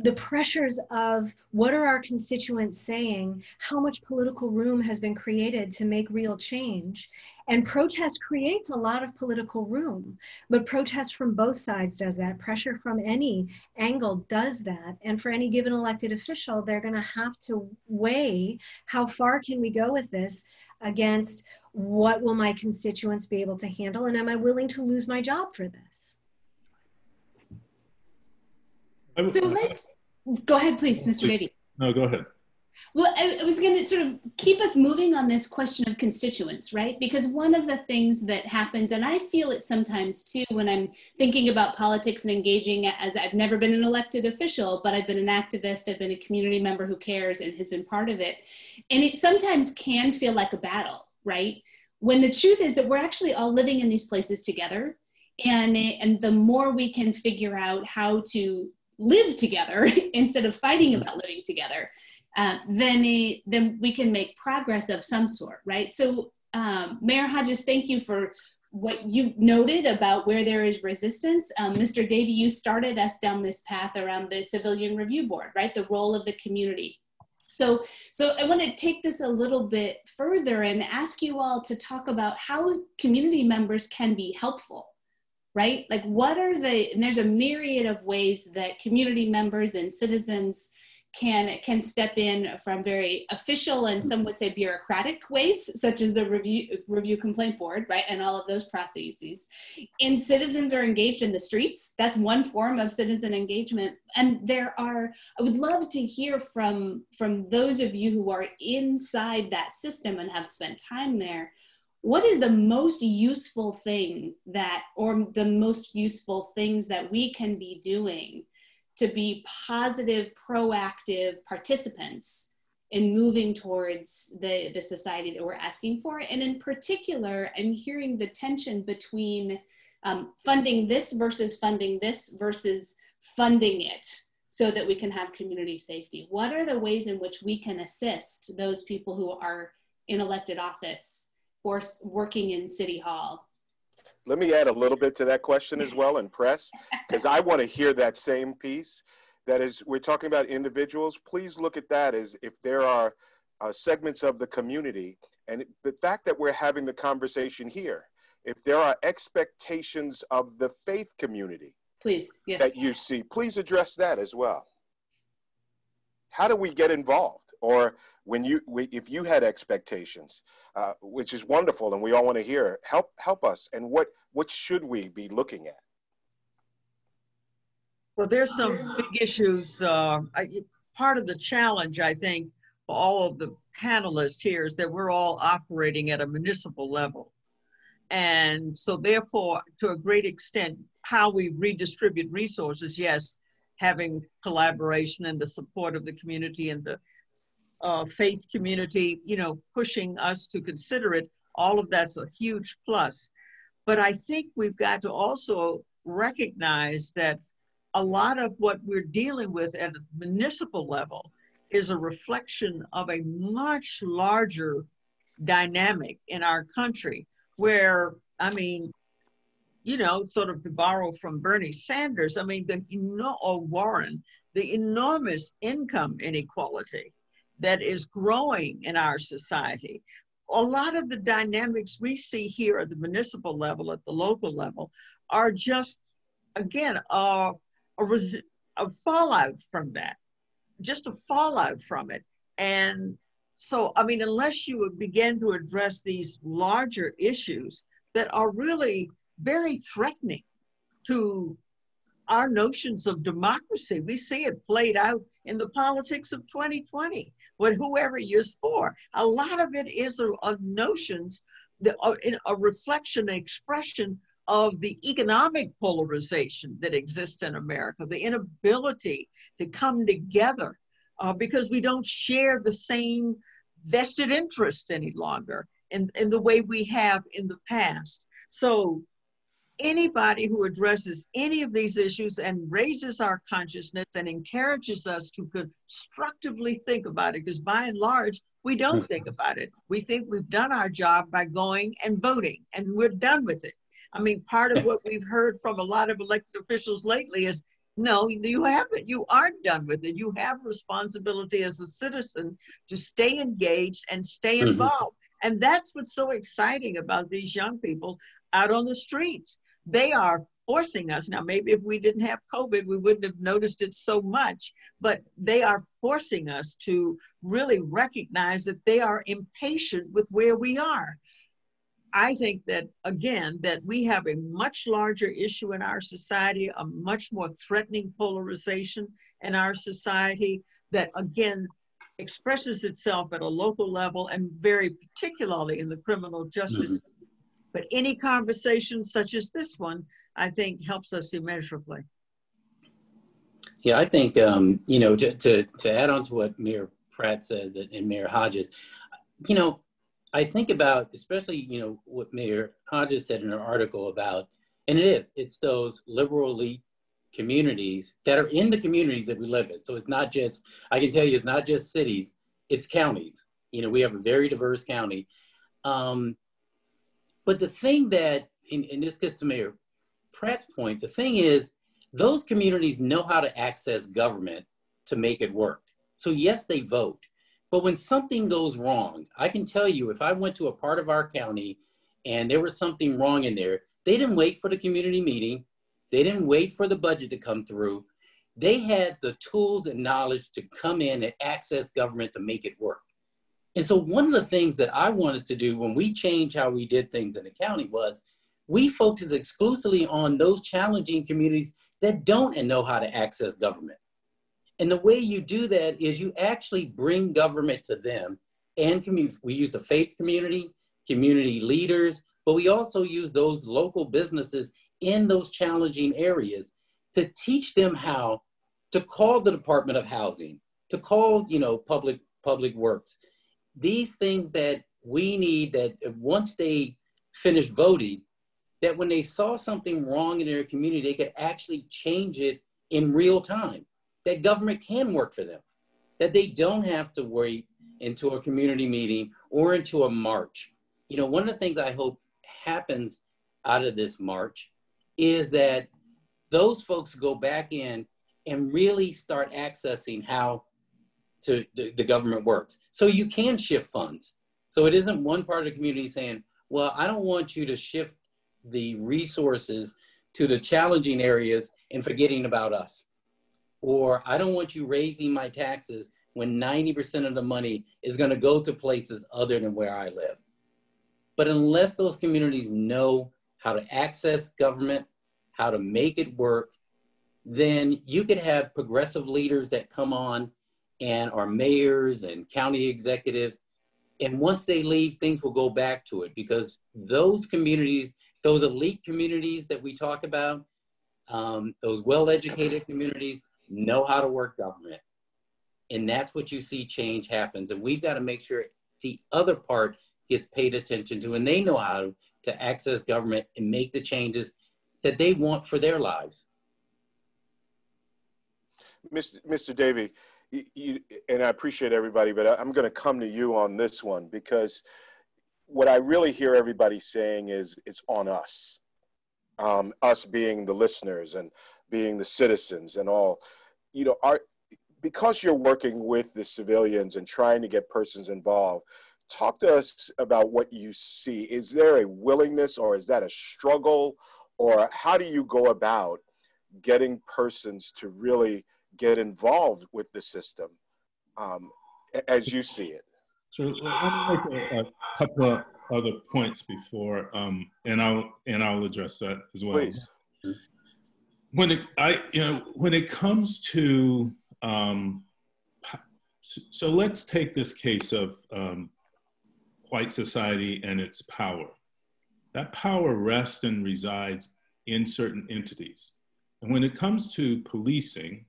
the pressures of what are our constituents saying, how much political room has been created to make real change. And protest creates a lot of political room, but protest from both sides does that. Pressure from any angle does that. And for any given elected official, they're gonna have to weigh how far can we go with this against what will my constituents be able to handle, and am I willing to lose my job for this? So let's, go ahead please, Mister Davie. No, go ahead. Well, I, I was gonna sort of keep us moving on this question of constituents, right? Because one of the things that happens, and I feel it sometimes too when I'm thinking about politics and engaging, as I've never been an elected official, but I've been an activist, I've been a community member who cares and has been part of it. And it sometimes can feel like a battle, right? When the truth is that we're actually all living in these places together. And, and the more we can figure out how to live together instead of fighting about living together, uh, then, it, then we can make progress of some sort, right? So um, Mayor Hodges, thank you for what you noted about where there is resistance. Um, Mister Davie, you started us down this path around the Civilian Review Board, right? The role of the community. So, so I want to take this a little bit further and ask you all to talk about how community members can be helpful, right? Like what are the, and there's a myriad of ways that community members and citizens can, can step in from very official and some would say bureaucratic ways, such as the review, review complaint board, right? And all of those processes. And citizens are engaged in the streets. That's one form of citizen engagement. And there are, I would love to hear from, from those of you who are inside that system and have spent time there. What is the most useful thing that, or the most useful things that we can be doing to be positive, proactive participants in moving towards the, the society that we're asking for? And in particular, I'm hearing the tension between um, funding this versus funding this versus funding it so that we can have community safety. What are the ways in which we can assist those people who are in elected office or working in City Hall? Let me add a little bit to that question as well, and press, because I want to hear that same piece. That is, we're talking about individuals. Please look at that as if there are uh, segments of the community, and the fact that we're having the conversation here, if there are expectations of the faith community, please, yes, that you see, please address that as well. How do we get involved? Or when you, we, if you had expectations, uh, which is wonderful, and we all want to hear, help help us. And what what should we be looking at? Well, there's some big issues. Uh, I, part of the challenge, I think, for all of the panelists here is that we're all operating at a municipal level, and so therefore, to a great extent, how we redistribute resources. Yes, having collaboration and the support of the community and the Uh, faith community, you know, pushing us to consider it, all of that's a huge plus. But I think we've got to also recognize that a lot of what we're dealing with at a municipal level is a reflection of a much larger dynamic in our country where, I mean, you know, sort of to borrow from Bernie Sanders, I mean, the, or Warren, the enormous income inequality that is growing in our society. A lot of the dynamics we see here at the municipal level, at the local level, are just, again, a, a, res a fallout from that, just a fallout from it. And so, I mean, unless you would begin to address these larger issues that are really very threatening to our notions of democracy, we see it played out in the politics of twenty twenty, with whoever you're for. A lot of it is a, a notions, the, a, a reflection, an expression of the economic polarization that exists in America, the inability to come together uh, because we don't share the same vested interest any longer in, in the way we have in the past. So, anybody who addresses any of these issues and raises our consciousness and encourages us to constructively think about it, because by and large, we don't think about it. We think we've done our job by going and voting, and we're done with it. I mean, part of what we've heard from a lot of elected officials lately is, No, you haven't. You aren't done with it. You have responsibility as a citizen to stay engaged and stay involved. Mm-hmm. And that's what's so exciting about these young people out on the streets. They are forcing us. Now, maybe if we didn't have COVID, we wouldn't have noticed it so much, but they are forcing us to really recognize that they are impatient with where we are. I think that, again, that we have a much larger issue in our society, a much more threatening polarization in our society that, again, expresses itself at a local level and very particularly in the criminal justice. Mm-hmm. But any conversation such as this one, I think, helps us immeasurably. Yeah, I think, um, you know, to, to, to add on to what Mayor Pratt says and Mayor Hodges, you know, I think about, especially, you know, what Mayor Hodges said in her article about, and it is, it's those liberal elite communities that are in the communities that we live in. So it's not just, I can tell you, it's not just cities, it's counties. You know, we have a very diverse county. Um, But the thing that, and, and this gets to Mayor Pratt's point, the thing is, those communities know how to access government to make it work. So yes, they vote. But when something goes wrong, I can tell you, if I went to a part of our county and there was something wrong in there, they didn't wait for the community meeting. They didn't wait for the budget to come through. They had the tools and knowledge to come in and access government to make it work. And so one of the things that I wanted to do when we changed how we did things in the county was we focused exclusively on those challenging communities that don't and know how to access government. And the way you do that is you actually bring government to them and community. We use the faith community, community leaders, but we also use those local businesses in those challenging areas to teach them how to call the Department of Housing, to call, you know, public, public works. These things that we need that once they finish voting, that when they saw something wrong in their community, they could actually change it in real time, that government can work for them, that they don't have to wait into a community meeting or into a march. You know, one of the things I hope happens out of this march is that those folks go back in and really start accessing how to the, the government works. So you can shift funds. So it isn't one part of the community saying, well, I don't want you to shift the resources to the challenging areas and forgetting about us. Or I don't want you raising my taxes when ninety percent of the money is going to go to places other than where I live. But unless those communities know how to access government, how to make it work, then you could have progressive leaders that come on and our mayors and county executives. And once they leave, things will go back to it because those communities, those elite communities that we talk about, um, those well-educated communities know how to work government. And that's what you see change happens. And we've got to make sure the other part gets paid attention to and they know how to access government and make the changes that they want for their lives. Mister Mister Davie, You, you, and I appreciate everybody, but I, I'm going to come to you on this one because what I really hear everybody saying is it's on us, um, us being the listeners and being the citizens and all, you know, our, because you're working with the civilians and trying to get persons involved, talk to us about what you see. Is there a willingness or is that a struggle or how do you go about getting persons to really get involved with the system um, as you see it? So I'll make a, a couple of other points before, um, and I'll and I'll address that as well. Please. When it, I you know when it comes to um, so let's take this case of um, white society and its power. That power rests and resides in certain entities, and when it comes to policing,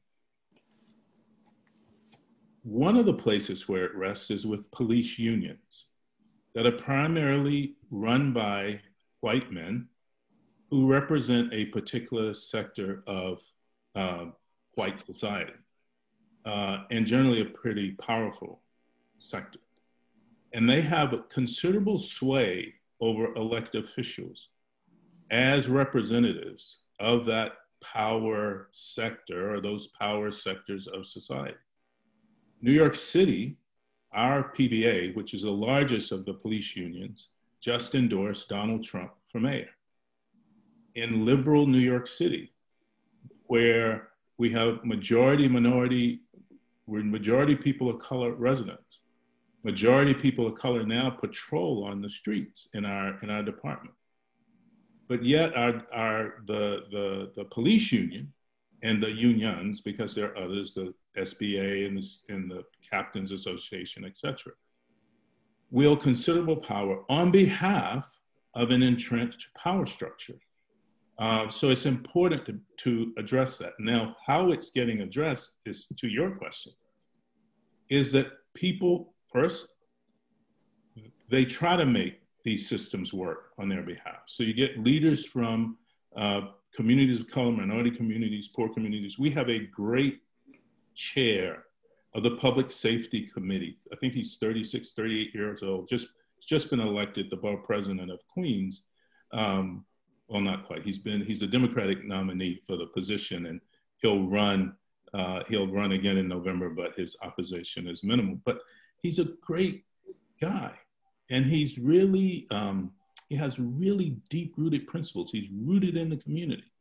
one of the places where it rests is with police unions that are primarily run by white men who represent a particular sector of uh, white society uh, and generally a pretty powerful sector. And they have a considerable sway over elected officials as representatives of that power sector or those power sectors of society. New York City, our P B A, which is the largest of the police unions, just endorsed Donald Trump for mayor. In liberal New York City, where we have majority minority, where majority people of color residents, majority people of color now patrol on the streets in our, in our department. But yet our, our, the, the, the police union and the unions, because there are others, the S B A and the, and the Captains Association, et cetera, wield considerable power on behalf of an entrenched power structure. Uh, so it's important to, to address that. Now, how it's getting addressed is, to your question, is that people first, they try to make these systems work on their behalf. So you get leaders from uh, communities of color, minority communities, poor communities. We have a great chair of the Public Safety Committee. I think he's thirty-six, thirty-eight years old, just, just been elected the bar president of Queens. Um, well, not quite, he's been, he's a Democratic nominee for the position, and he'll run, uh, he'll run again in November, but his opposition is minimal. But he's a great guy, and he's really, um, he has really deep-rooted principles. He's rooted in the community,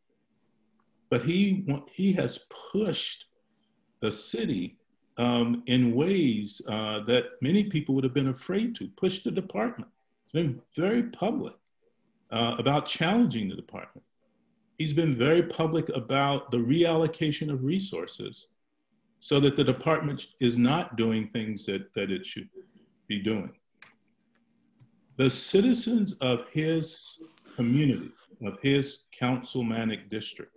but he, he has pushed the city um, in ways uh, that many people would have been afraid to, push the department. He's been very public uh, about challenging the department. He's been very public about the reallocation of resources so that the department is not doing things that, that it should be doing. The citizens of his community, of his councilmanic district,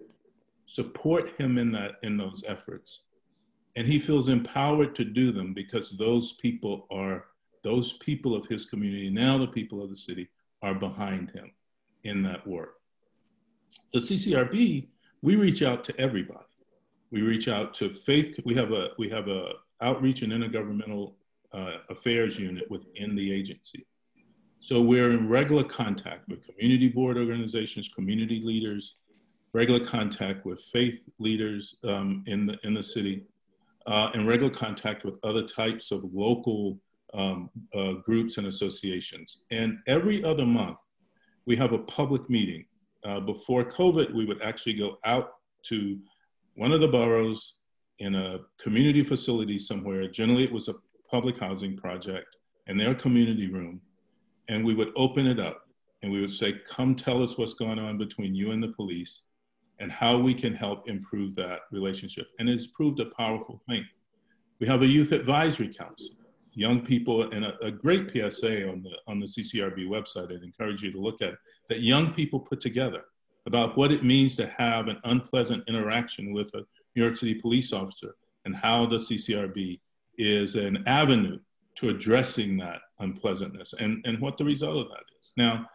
support him in, that, in those efforts. And he feels empowered to do them because those people are, those people of his community, now the people of the city, are behind him in that work. The C C R B, we reach out to everybody. We reach out to faith, we have a, we have a outreach and intergovernmental uh, affairs unit within the agency. So we're in regular contact with community board organizations, community leaders, regular contact with faith leaders um, in, the, in the city, uh, and regular contact with other types of local um, uh, groups and associations. And every other month, we have a public meeting. Uh, before COVID, we would actually go out to one of the boroughs in a community facility somewhere. Generally, it was a public housing project in their community room. And we would open it up and we would say, come tell us what's going on between you and the police and how we can help improve that relationship. And it's proved a powerful thing. We have a youth advisory council, young people, and a, a great P S A on the, on the C C R B website, I'd encourage you to look at it, that young people put together about what it means to have an unpleasant interaction with a New York City police officer and how the C C R B is an avenue to addressing that unpleasantness and, and what the result of that is. Now,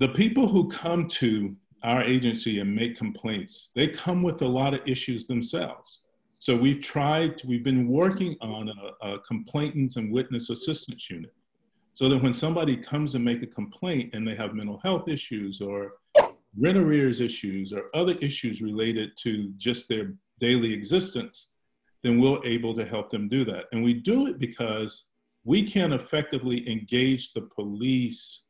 the people who come to our agency and make complaints, they come with a lot of issues themselves. So we've tried, we've been working on a, a complainants and witness assistance unit so that when somebody comes and make a complaint and they have mental health issues or rent arrears issues or other issues related to just their daily existence, then we're able to help them do that. And we do it because we can't effectively engage the police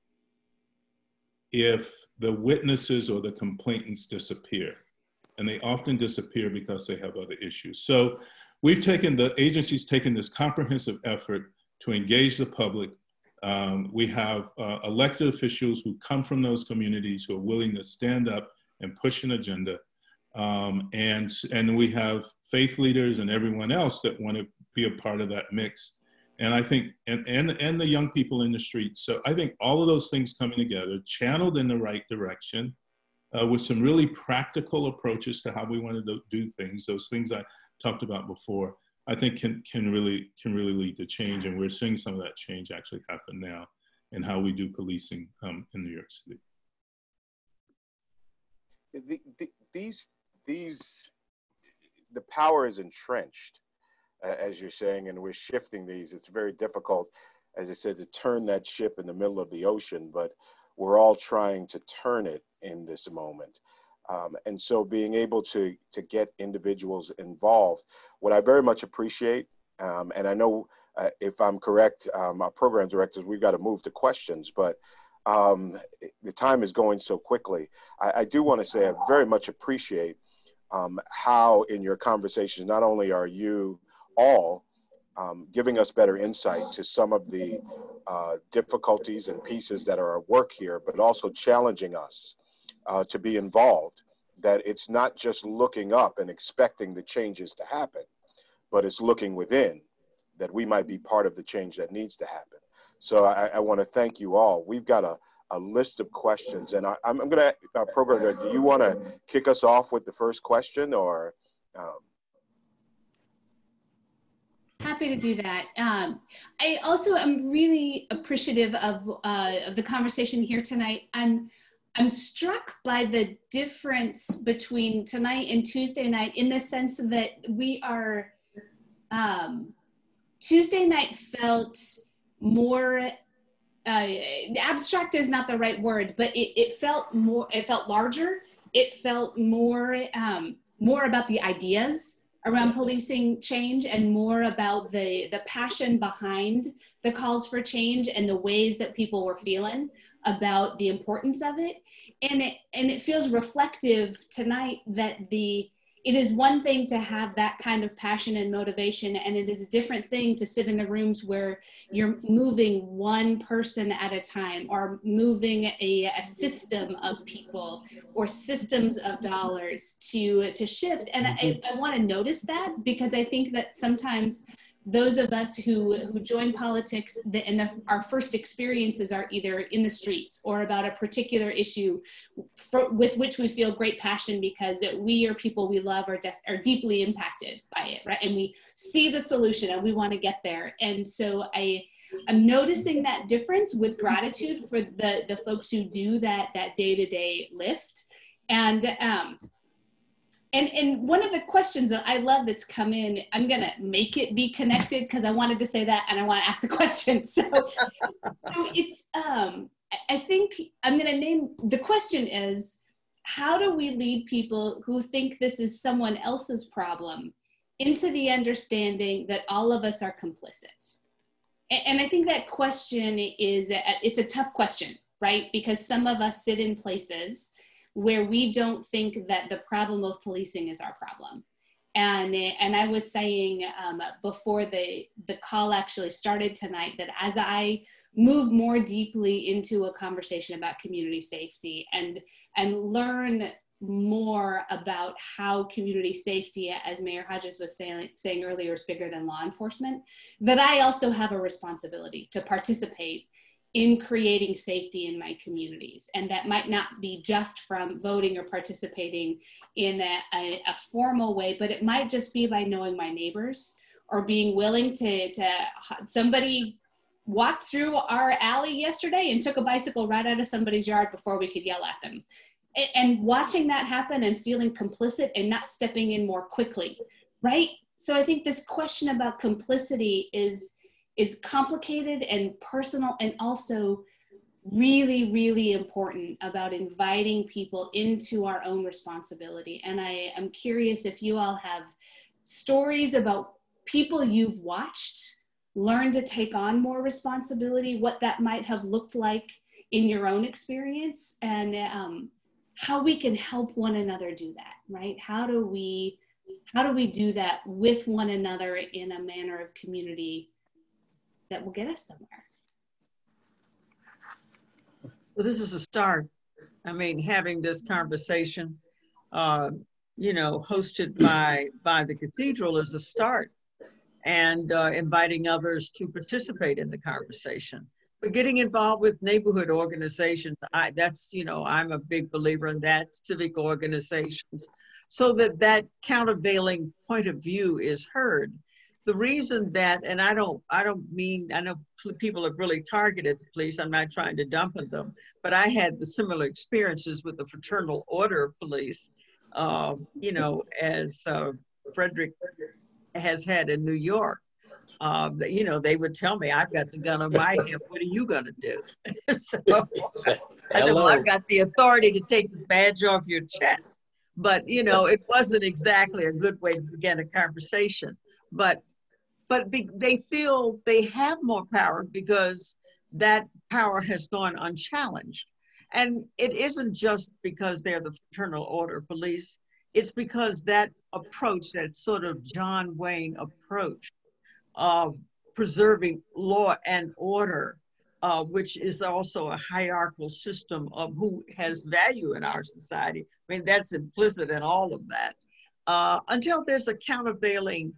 if the witnesses or the complainants disappear. And they often disappear because they have other issues. So we've taken, the agency's taken this comprehensive effort to engage the public. Um, we have uh, elected officials who come from those communities who are willing to stand up and push an agenda. Um, and, and we have faith leaders and everyone else that want to be a part of that mix. And I think, and, and, and the young people in the streets. So I think all of those things coming together, channeled in the right direction, uh, with some really practical approaches to how we wanted to do things, those things I talked about before, I think can, can, really, can really lead to change. And we're seeing some of that change actually happen now in how we do policing um, in New York City. The, the, these These, the power is entrenched, uh, as you're saying, and we're shifting these. It's very difficult, as I said, to turn that ship in the middle of the ocean, but we're all trying to turn it in this moment. Um, and so being able to, to get individuals involved, what I very much appreciate, um, and I know uh, if I'm correct, um, our program directors, we've got to move to questions, but um, the time is going so quickly. I, I do want to say I very much appreciate um, how in your conversations, not only are you all um, giving us better insight to some of the uh, difficulties and pieces that are at work here, but also challenging us Uh, to be involved, that it's not just looking up and expecting the changes to happen, but it's looking within that we might be part of the change that needs to happen. So I, I want to thank you all. We've got a, a list of questions, and I, I'm, I'm going to, uh, Program Director, do you want to kick us off with the first question, or? Um... Happy to do that. Um, I also am really appreciative of, uh, of the conversation here tonight. I'm, I'm struck by the difference between tonight and Tuesday night, in the sense that we are, um, Tuesday night felt more, uh, abstract is not the right word, but it, it felt more, it felt larger. It felt more, um, more about the ideas around policing change, and more about the, the passion behind the calls for change and the ways that people were feeling about the importance of it. And it and it feels reflective tonight that the it is one thing to have that kind of passion and motivation, and it is a different thing to sit in the rooms where you're moving one person at a time, or moving a, a system of people or systems of dollars to to shift. And I, I want to notice that, because I think that sometimes those of us who, who join politics, the, and the, our first experiences are either in the streets or about a particular issue for, with which we feel great passion because it, we or people we love are, are deeply impacted by it, right? And we see the solution and we want to get there. And so I, I'm noticing that difference with gratitude for the, the folks who do that that day-to-day lift. And, um, And, and one of the questions that I love that's come in, I'm going to make it be connected because I wanted to say that and I want to ask the question. So, so it's, um, I think I'm going to name, the question is, how do we lead people who think this is someone else's problem into the understanding that all of us are complicit? And, and I think that question is, a, it's a tough question, right? Because some of us sit in places where we don't think that the problem of policing is our problem. And, and I was saying um, before the, the call actually started tonight, that as I move more deeply into a conversation about community safety and, and learn more about how community safety, as Mayor Hodges was saying, saying earlier, is bigger than law enforcement, that I also have a responsibility to participate in creating safety in my communities. And that might not be just from voting or participating in a, a, a formal way, but it might just be by knowing my neighbors, or being willing to, to, somebody walked through our alley yesterday and took a bicycle right out of somebody's yard before we could yell at them. And watching that happen and feeling complicit and not stepping in more quickly, right? So I think this question about complicity is is complicated and personal, and also really, really important about inviting people into our own responsibility. And I am curious if you all have stories about people you've watched learn to take on more responsibility, what that might have looked like in your own experience, and um, how we can help one another do that, right? How do we, how do we do that with one another in a manner of community that will get us somewhere? Well, this is a start. I mean, having this conversation, uh, you know, hosted by, by the cathedral is a start, and uh, inviting others to participate in the conversation. But getting involved with neighborhood organizations, I, that's, you know, I'm a big believer in that, civic organizations, so that that countervailing point of view is heard. The reason that, and I don't, I don't mean, I know people have really targeted the police. I'm not trying to dump on them, but I had the similar experiences with the Fraternal Order of Police, uh, you know, as uh, Frederick has had in New York, uh, you know, they would tell me, I've got the gun on my hip, what are you going to do? So I said, well, I've got the authority to take the badge off your chest. But, you know, it wasn't exactly a good way to begin a conversation. But, but be, they feel they have more power because that power has gone unchallenged. And it isn't just because they're the fraternal order police. It's because that approach, that sort of John Wayne approach of preserving law and order, uh, which is also a hierarchical system of who has value in our society. I mean, that's implicit in all of that. Uh, until there's a countervailing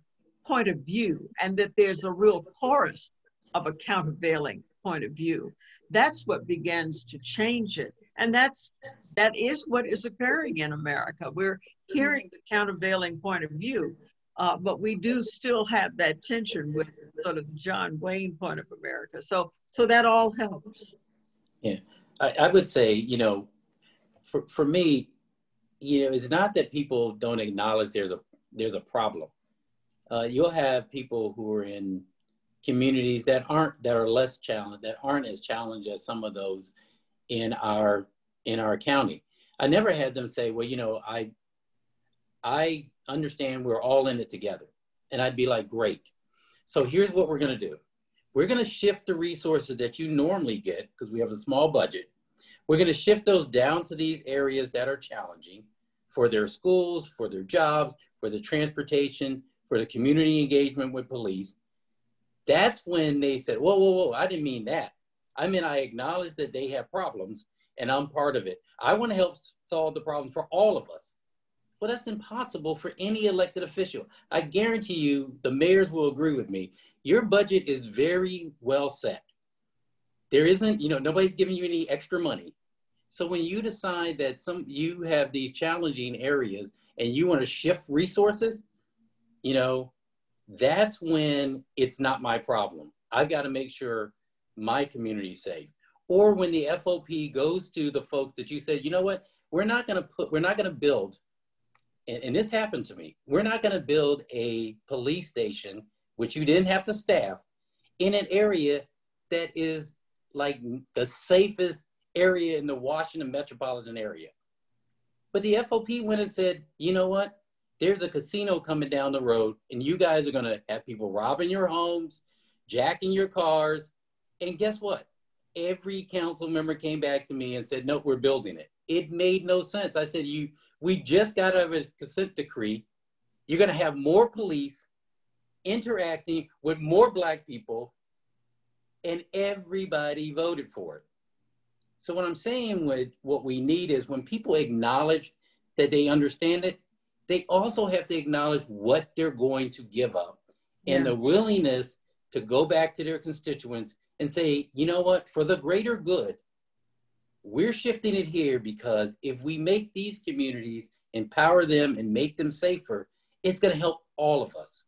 point of view and that there's a real chorus of a countervailing point of view, that's what begins to change it. And that's, that is what is occurring in America. We're hearing the countervailing point of view, uh, but we do still have that tension with sort of John Wayne point of America. So, so that all helps. Yeah, I, I would say, you know, for, for me, you know, it's not that people don't acknowledge there's a, there's a problem. Uh, you'll have people who are in communities that aren't, that are less challenged, that aren't as challenged as some of those in our in our county. I never had them say, well, you know, I I understand we're all in it together. And I'd be like, great. So here's what we're gonna do. We're gonna shift the resources that you normally get, because we have a small budget. We're gonna shift those down to these areas that are challenging for their schools, for their jobs, for the transportation, for the community engagement with police. That's when they said, whoa, whoa, whoa, I didn't mean that. I mean, I acknowledge that they have problems and I'm part of it. I want to help solve the problem for all of us. Well, that's impossible for any elected official. I guarantee you the mayors will agree with me. Your budget is very well set. There isn't, you know, nobody's giving you any extra money. So when you decide that some, you have these challenging areas and you want to shift resources, you know, that's when it's not my problem. I've got to make sure my community safe. Or when the F O P goes to the folks that you said, you know what, we're not going to put, we're not going to build, and, and this happened to me, we're not going to build a police station, which you didn't have to staff, in an area that is like the safest area in the Washington metropolitan area. But the F O P went and said, you know what, there's a casino coming down the road and you guys are going to have people robbing your homes, jacking your cars. And guess what? Every council member came back to me and said, no, we're building it. It made no sense. I said, "You, we just got out of a consent decree. You're going to have more police interacting with more Black people." And everybody voted for it. So what I'm saying with what we need is when people acknowledge that they understand it, they also have to acknowledge what they're going to give up and yeah. the willingness to go back to their constituents and say, you know what, for the greater good, we're shifting it here because if we make these communities, empower them and make them safer, it's gonna help all of us.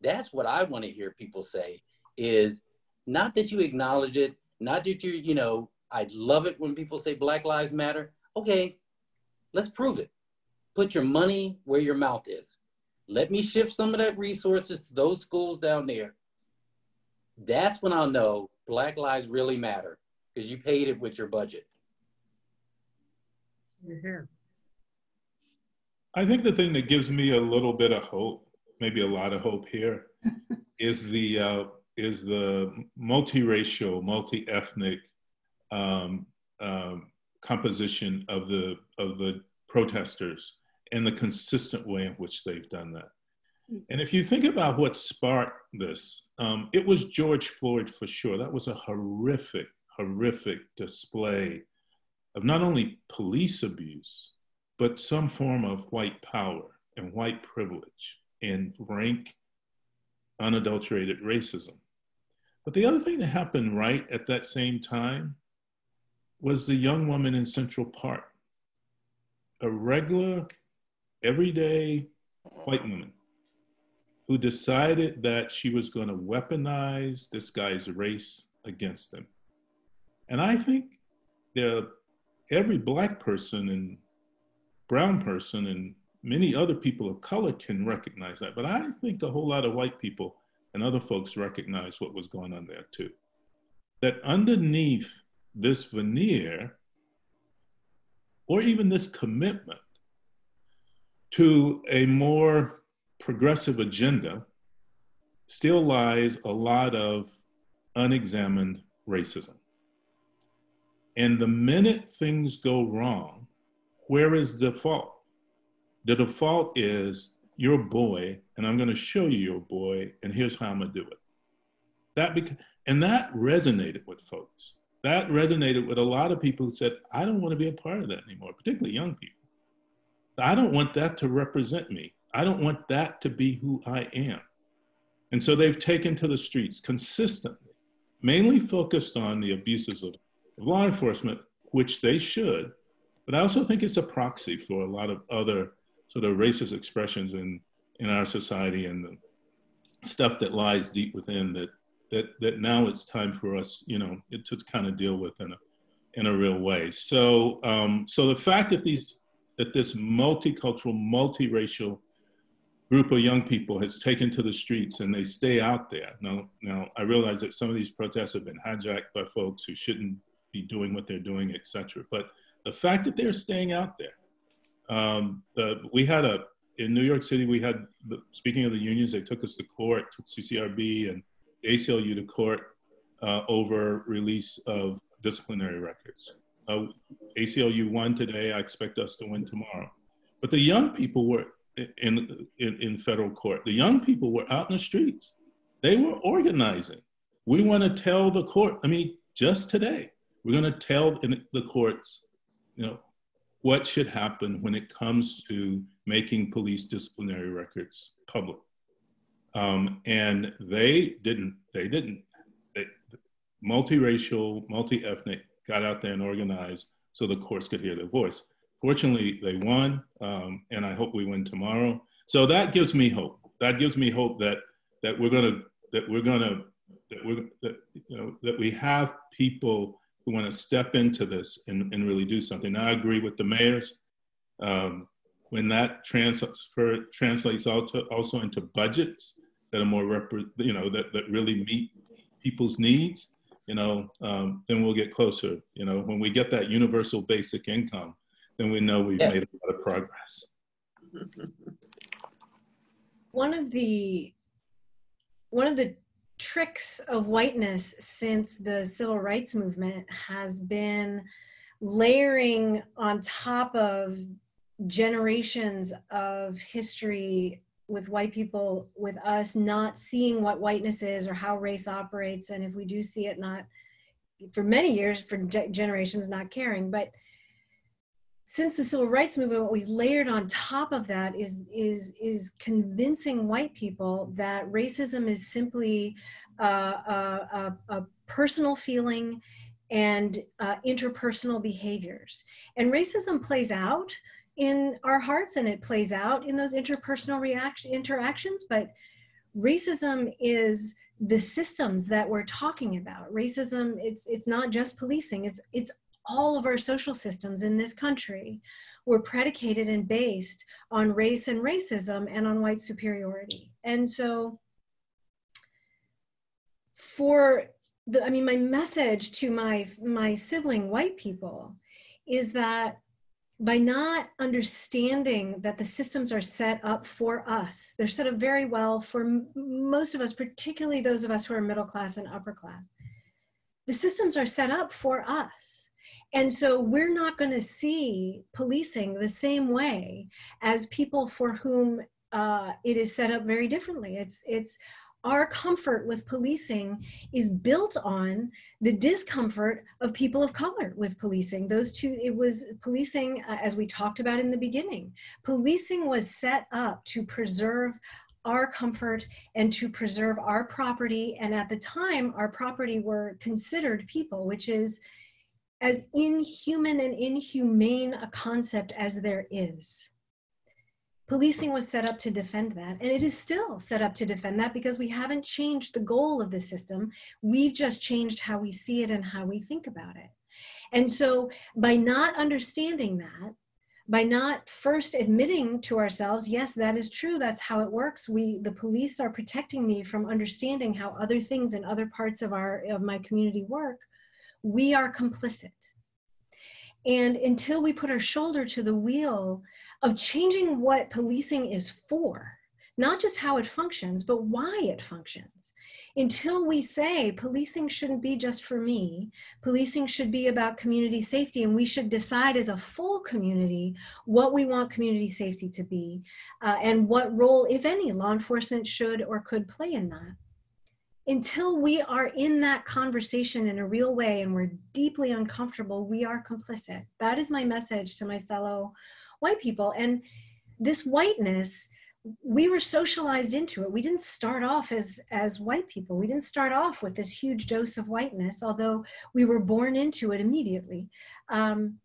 That's what I wanna hear people say is not that you acknowledge it, not that you, you know, I love it when people say Black Lives Matter. Okay, let's prove it. Put your money where your mouth is. Let me shift some of that resources to those schools down there. That's when I'll know Black lives really matter because you paid it with your budget. You're here. I think the thing that gives me a little bit of hope, maybe a lot of hope here, is the uh, is the multiracial, multi-ethnic um, um, composition of the of the protesters and the consistent way in which they've done that. And if you think about what sparked this, um, it was George Floyd for sure. That was a horrific, horrific display of not only police abuse, but some form of white power and white privilege and rank, unadulterated racism. But the other thing that happened right at that same time was the young woman in Central Park, a regular, everyday white woman, who decided that she was going to weaponize this guy's race against him. And I think that every Black person and brown person and many other people of color can recognize that. But I think a whole lot of white people and other folks recognized what was going on there too. That underneath this veneer, or even this commitment to a more progressive agenda, still lies a lot of unexamined racism. And the minute things go wrong, where is the fault? The default is your boy, and I'm going to show you your boy, and here's how I'm going to do it. That beca- and that resonated with folks. That resonated with a lot of people who said, I don't want to be a part of that anymore, particularly young people. I don't want that to represent me. I don't want that to be who I am. And so they've taken to the streets consistently, mainly focused on the abuses of law enforcement, which they should, but I also think it's a proxy for a lot of other sort of racist expressions in, in our society and the stuff that lies deep within that, that, that now it's time for us, you know, it to kind of deal with in a, in a real way. So, um, so the fact that these, that this multicultural, multiracial group of young people has taken to the streets and they stay out there. Now, now I realize that some of these protests have been hijacked by folks who shouldn't be doing what they're doing, et cetera. But the fact that they're staying out there, um, the, we had a, in New York City, we had, the, speaking of the unions, they took us to court, took C C R B and A C L U to court uh, over release of disciplinary records. Uh, A C L U won today, I expect us to win tomorrow. But the young people were in, in, in federal court. The young people were out in the streets. They were organizing. We want to tell the court, I mean, just today, we're going to tell the courts, you know, what should happen when it comes to making police disciplinary records public. Um, and they didn't, they didn't, they, multiracial, multi-ethnic got out there and organized so the courts could hear their voice. Fortunately, they won, um, and I hope we win tomorrow. So that gives me hope. That gives me hope that, that we're going to, that we're going to, that we're, that, you know, that we have people who want to step into this and, and really do something. Now, I agree with the mayors. Um, when that transfer, translates also, also into budgets that are more, rep you know, that, that really meet people's needs, you know, um, then we'll get closer. You know, when we get that universal basic income, then we know we've yeah. made a lot of progress. One of the, one of the tricks of whiteness since the Civil Rights Movement has been layering on top of generations of history with white people, with us not seeing what whiteness is or how race operates, and if we do see it, not for many years, for generations not caring. But since the Civil Rights Movement, what we've layered on top of that is, is, is convincing white people that racism is simply uh, a, a, a personal feeling and uh, interpersonal behaviors. And racism plays out in our hearts and it plays out in those interpersonal reaction, interactions, but racism is the systems that we're talking about. Racism, it's, it's not just policing, it's, it's all of our social systems in this country were predicated and based on race and racism and on white superiority. And so for the, I mean, my message to my, my sibling white people is that by not understanding that the systems are set up for us, they're set up very well for most of us, particularly those of us who are middle class and upper class. The systems are set up for us. And so we're not going to see policing the same way as people for whom uh, it is set up very differently. It's, it's our comfort with policing is built on the discomfort of people of color with policing. Those two, it was policing, uh, as we talked about in the beginning, policing was set up to preserve our comfort and to preserve our property. And at the time, our property were considered people, which is as inhuman and inhumane a concept as there is. Policing was set up to defend that, and it is still set up to defend that because we haven't changed the goal of the system. We've just changed how we see it and how we think about it. And so by not understanding that, by not first admitting to ourselves, yes, that is true, that's how it works. We, the police are protecting me from understanding how other things in other parts of our, of my community work, we are complicit. And until we put our shoulder to the wheel of changing what policing is for, not just how it functions, but why it functions. Until we say policing shouldn't be just for me, policing should be about community safety, and we should decide as a full community what we want community safety to be, uh, and what role, if any, law enforcement should or could play in that. Until we are in that conversation in a real way and we're deeply uncomfortable, we are complicit. That is my message to my fellow white people. And this whiteness, we were socialized into it. We didn't start off as, as white people. We didn't start off with this huge dose of whiteness, although we were born into it immediately. Um,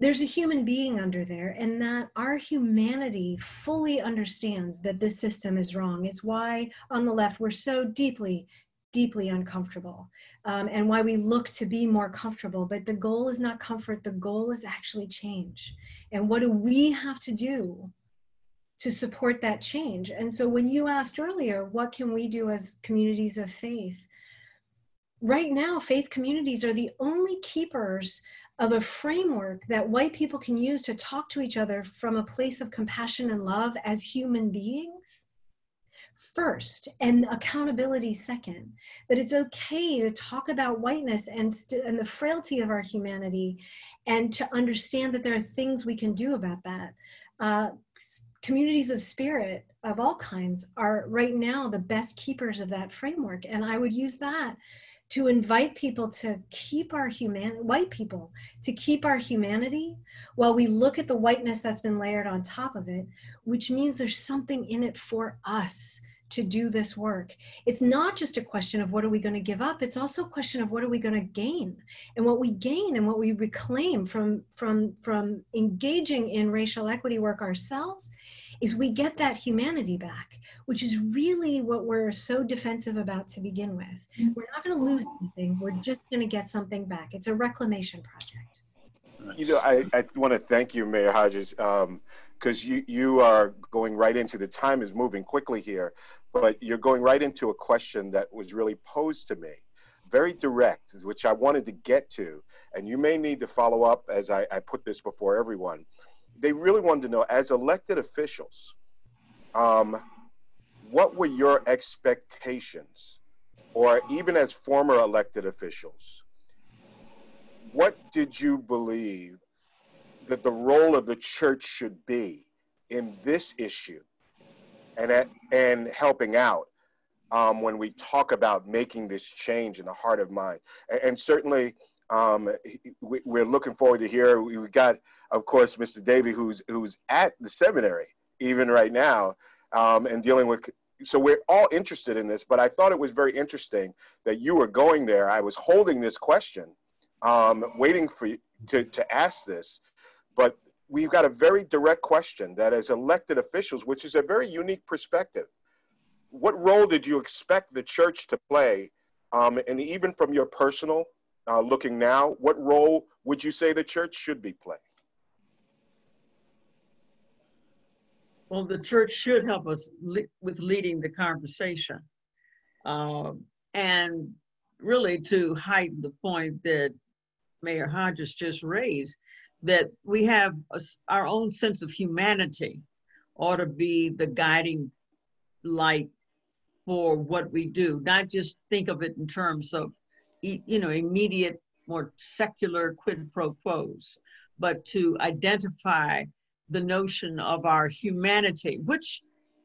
there's a human being under there, and that our humanity fully understands that this system is wrong. It's why on the left we're so deeply, deeply uncomfortable, um, and why we look to be more comfortable. But the goal is not comfort. The goal is actually change. And what do we have to do to support that change? And so when you asked earlier, what can we do as communities of faith? Right now, faith communities are the only keepers of a framework that white people can use to talk to each other from a place of compassion and love as human beings first, and accountability second. That it's okay to talk about whiteness and, and the frailty of our humanity, and to understand that there are things we can do about that. Uh, Communities of spirit of all kinds are right now the best keepers of that framework. And I would use that to invite people to keep our humanity, white people, to keep our humanity while we look at the whiteness that's been layered on top of it, which means there's something in it for us to do this work. It's not just a question of what are we going to give up, it's also a question of what are we going to gain. And what we gain and what we reclaim from, from, from engaging in racial equity work ourselves is we get that humanity back, which is really what we're so defensive about to begin with. We're not going to lose anything, we're just going to get something back. It's a reclamation project. You know, I, I want to thank you, Mayor Hodges, um, because you, you are going right into, the time is moving quickly here, but you're going right into a question that was really posed to me, very direct, which I wanted to get to, and you may need to follow up as I, I put this before everyone. They really wanted to know, as elected officials, um, what were your expectations, or even as former elected officials, what did you believe that the role of the church should be in this issue, and at, and helping out um, when we talk about making this change in the heart of mind? And, and certainly, um, we, we're looking forward to hear. We got, of course, Mister Davie, who's who's at the seminary even right now, um, and dealing with. So we're all interested in this. But I thought it was very interesting that you were going there. I was holding this question, um, waiting for you to to ask this. But we've got a very direct question that as elected officials, which is a very unique perspective, what role did you expect the church to play? Um, and even from your personal uh, looking now, what role would you say the church should be playing? Well, the church should help us le with leading the conversation. Uh, and really to heighten the point that Mayor Hodges just raised, that we have a, our own sense of humanity ought to be the guiding light for what we do, not just think of it in terms of, you know, immediate, more secular quid pro quos, but to identify the notion of our humanity, which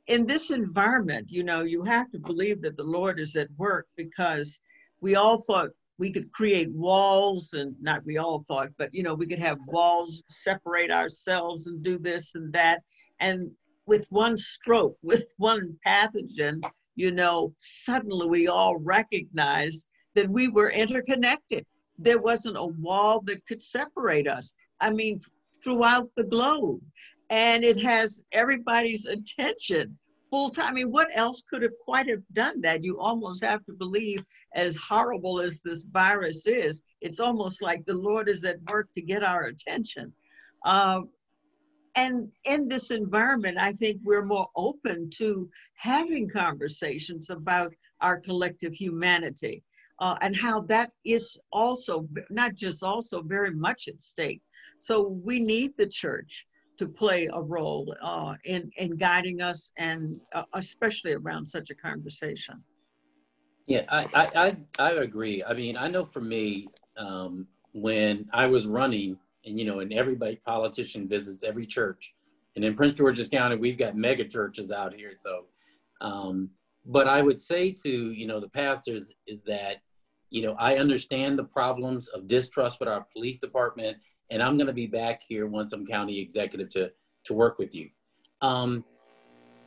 in this environment, you know, you have to believe that the Lord is at work, because we all thought we could create walls, and not we all thought, but you know, we could have walls, separate ourselves and do this and that. And with one stroke, with one pathogen, you know, suddenly we all recognized that we were interconnected. There wasn't a wall that could separate us. I mean, throughout the globe. And it has everybody's attention. Full-time. I mean, what else could have quite have done that? You almost have to believe, as horrible as this virus is, it's almost like the Lord is at work to get our attention. Uh, And in this environment, I think we're more open to having conversations about our collective humanity uh, and how that is also, not just also, very much at stake. So we need the church to play a role uh, in, in guiding us, and uh, especially around such a conversation. Yeah, I, I, I, I agree. I mean, I know for me, um, when I was running, and you know, and everybody, politician visits every church, and in Prince George's County, we've got mega churches out here. So, um, but I would say to, you know, the pastors is that, you know, I understand the problems of distrust with our police department, and I'm going to be back here once I'm county executive to, to work with you. Um,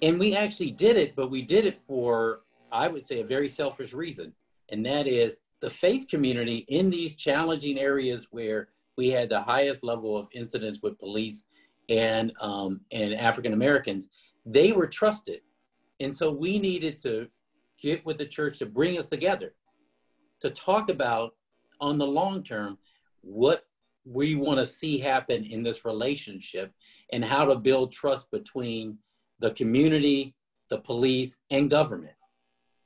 and we actually did it, but we did it for, I would say, a very selfish reason. And that is the faith community in these challenging areas where we had the highest level of incidents with police and, um, and African-Americans, they were trusted. And so we needed to get with the church to bring us together, to talk about on the long term, what we want to see happen in this relationship and how to build trust between the community, the police, and government.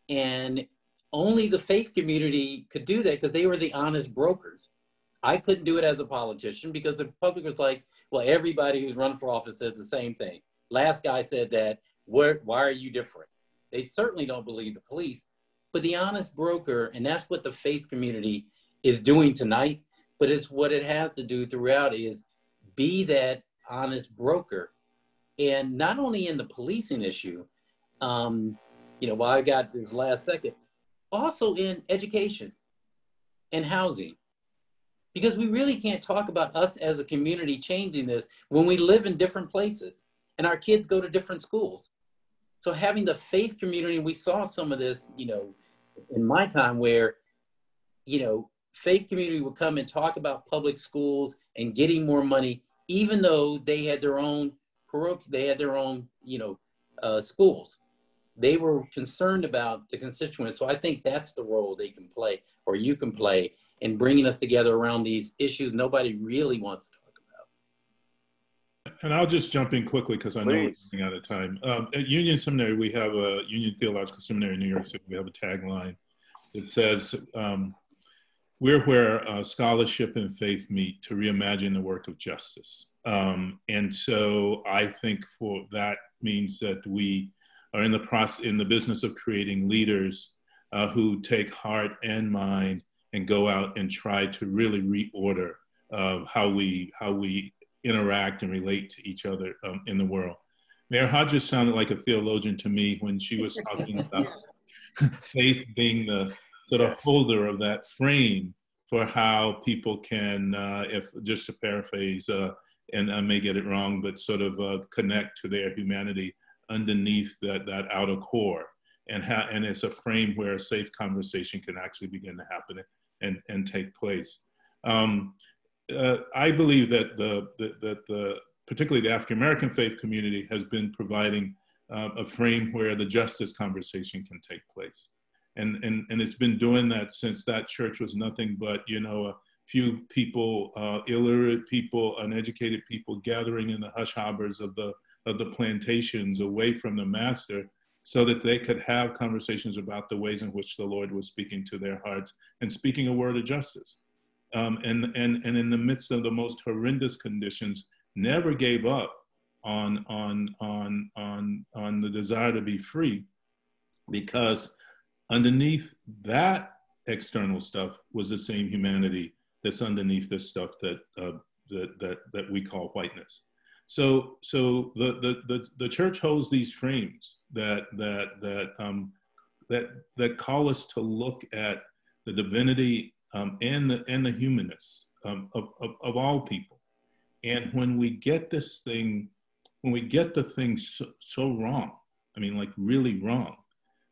And only the faith community could do that because they were the honest brokers. I couldn't do it as a politician because the public was like, well, everybody who's run for office says the same thing. Last guy said that, where, why are you different? They certainly don't believe the police, but the honest broker, and that's what the faith community is doing tonight, but it's what it has to do throughout is be that honest broker. And not only in the policing issue, um, you know, while I got this last second, also in education and housing. Because we really can't talk about us as a community changing this when we live in different places and our kids go to different schools. So having the faith community, we saw some of this, you know, in my time where, you know, faith community would come and talk about public schools and getting more money, even though they had their own, they had their own, you know, uh, schools. They were concerned about the constituents. So I think that's the role they can play, or you can play, and bringing us together around these issues nobody really wants to talk about. And I'll just jump in quickly because I Please. know we're running out of time. Um, at Union Seminary, we have a Union Theological Seminary in New York City. We have a tagline that says, um, we're where uh, scholarship and faith meet to reimagine the work of justice. Um, and so I think for that means that we are in the process, in the business of creating leaders uh, who take heart and mind and go out and try to really reorder uh, how we how we interact and relate to each other um, in the world. Mayor Hodges sounded like a theologian to me when she was talking about faith being the sort of holder of that frame for how people can, uh, if just to paraphrase, uh, and I may get it wrong, but sort of uh, connect to their humanity underneath that, that outer core. And, how, and it's a frame where a safe conversation can actually begin to happen and, and take place. Um, uh, I believe that the, the, that the, particularly the African-American faith community has been providing uh, a frame where the justice conversation can take place. And, and, and it's been doing that since that church was nothing but, you know, a few people, uh, illiterate people, uneducated people gathering in the hush harbors of the, of the plantations away from the master, so that they could have conversations about the ways in which the Lord was speaking to their hearts and speaking a word of justice. Um, and, and, and in the midst of the most horrendous conditions, never gave up on, on, on, on, on the desire to be free, because underneath that external stuff was the same humanity that's underneath this stuff that, uh, that, that, that we call whiteness. So, so the, the, the, the church holds these frames that, that, that, um, that, that call us to look at the divinity um, and, the, and the humanness um, of, of, of all people. And when we get this thing, when we get the thing so, so wrong, I mean, like really wrong,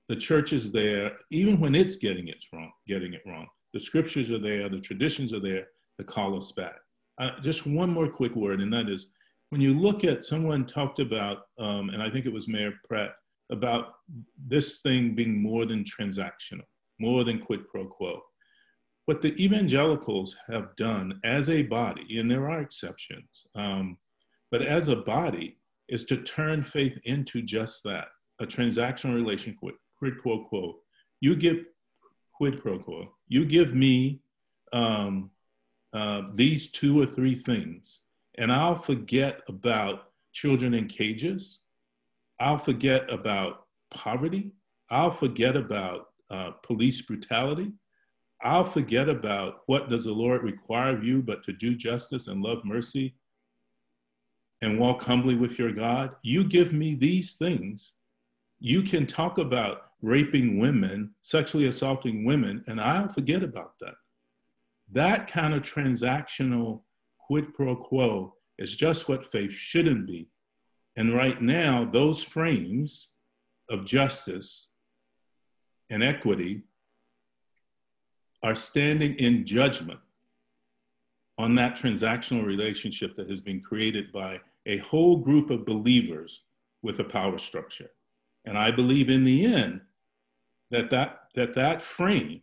the church is there, even when it's getting it wrong, getting it wrong. The scriptures are there, the traditions are there to call us back. Uh, just one more quick word, and that is, when you look at, someone talked about, um, and I think it was Mayor Pratt, about this thing being more than transactional, more than quid pro quo. What the evangelicals have done as a body, and there are exceptions, um, but as a body, is to turn faith into just that, a transactional relation, quid, quid quo quo. You give quid pro quo. You give me um, uh, these two or three things, and I'll forget about children in cages. I'll forget about poverty. I'll forget about uh, police brutality. I'll forget about what does the Lord require of you but to do justice and love mercy and walk humbly with your God. You give me these things. You can talk about raping women, sexually assaulting women, and I'll forget about that. That kind of transactional quid pro quo is just what faith shouldn't be. And right now, those frames of justice and equity are standing in judgment on that transactional relationship that has been created by a whole group of believers with a power structure. And I believe in the end that that, that, that frame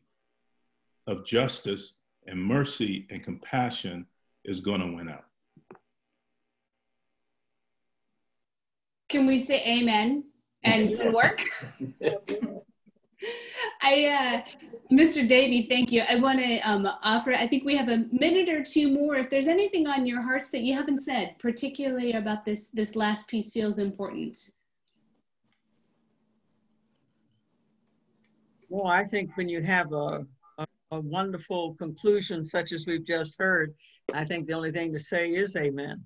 of justice and mercy and compassion is going to win out. Can we say amen and it'll work? I, uh, Mister Davie, thank you. I want to um, offer, I think we have a minute or two more. If there's anything on your hearts that you haven't said, particularly about this, this last piece feels important. Well, I think when you have a, a, a wonderful conclusion such as we've just heard, I think the only thing to say is amen.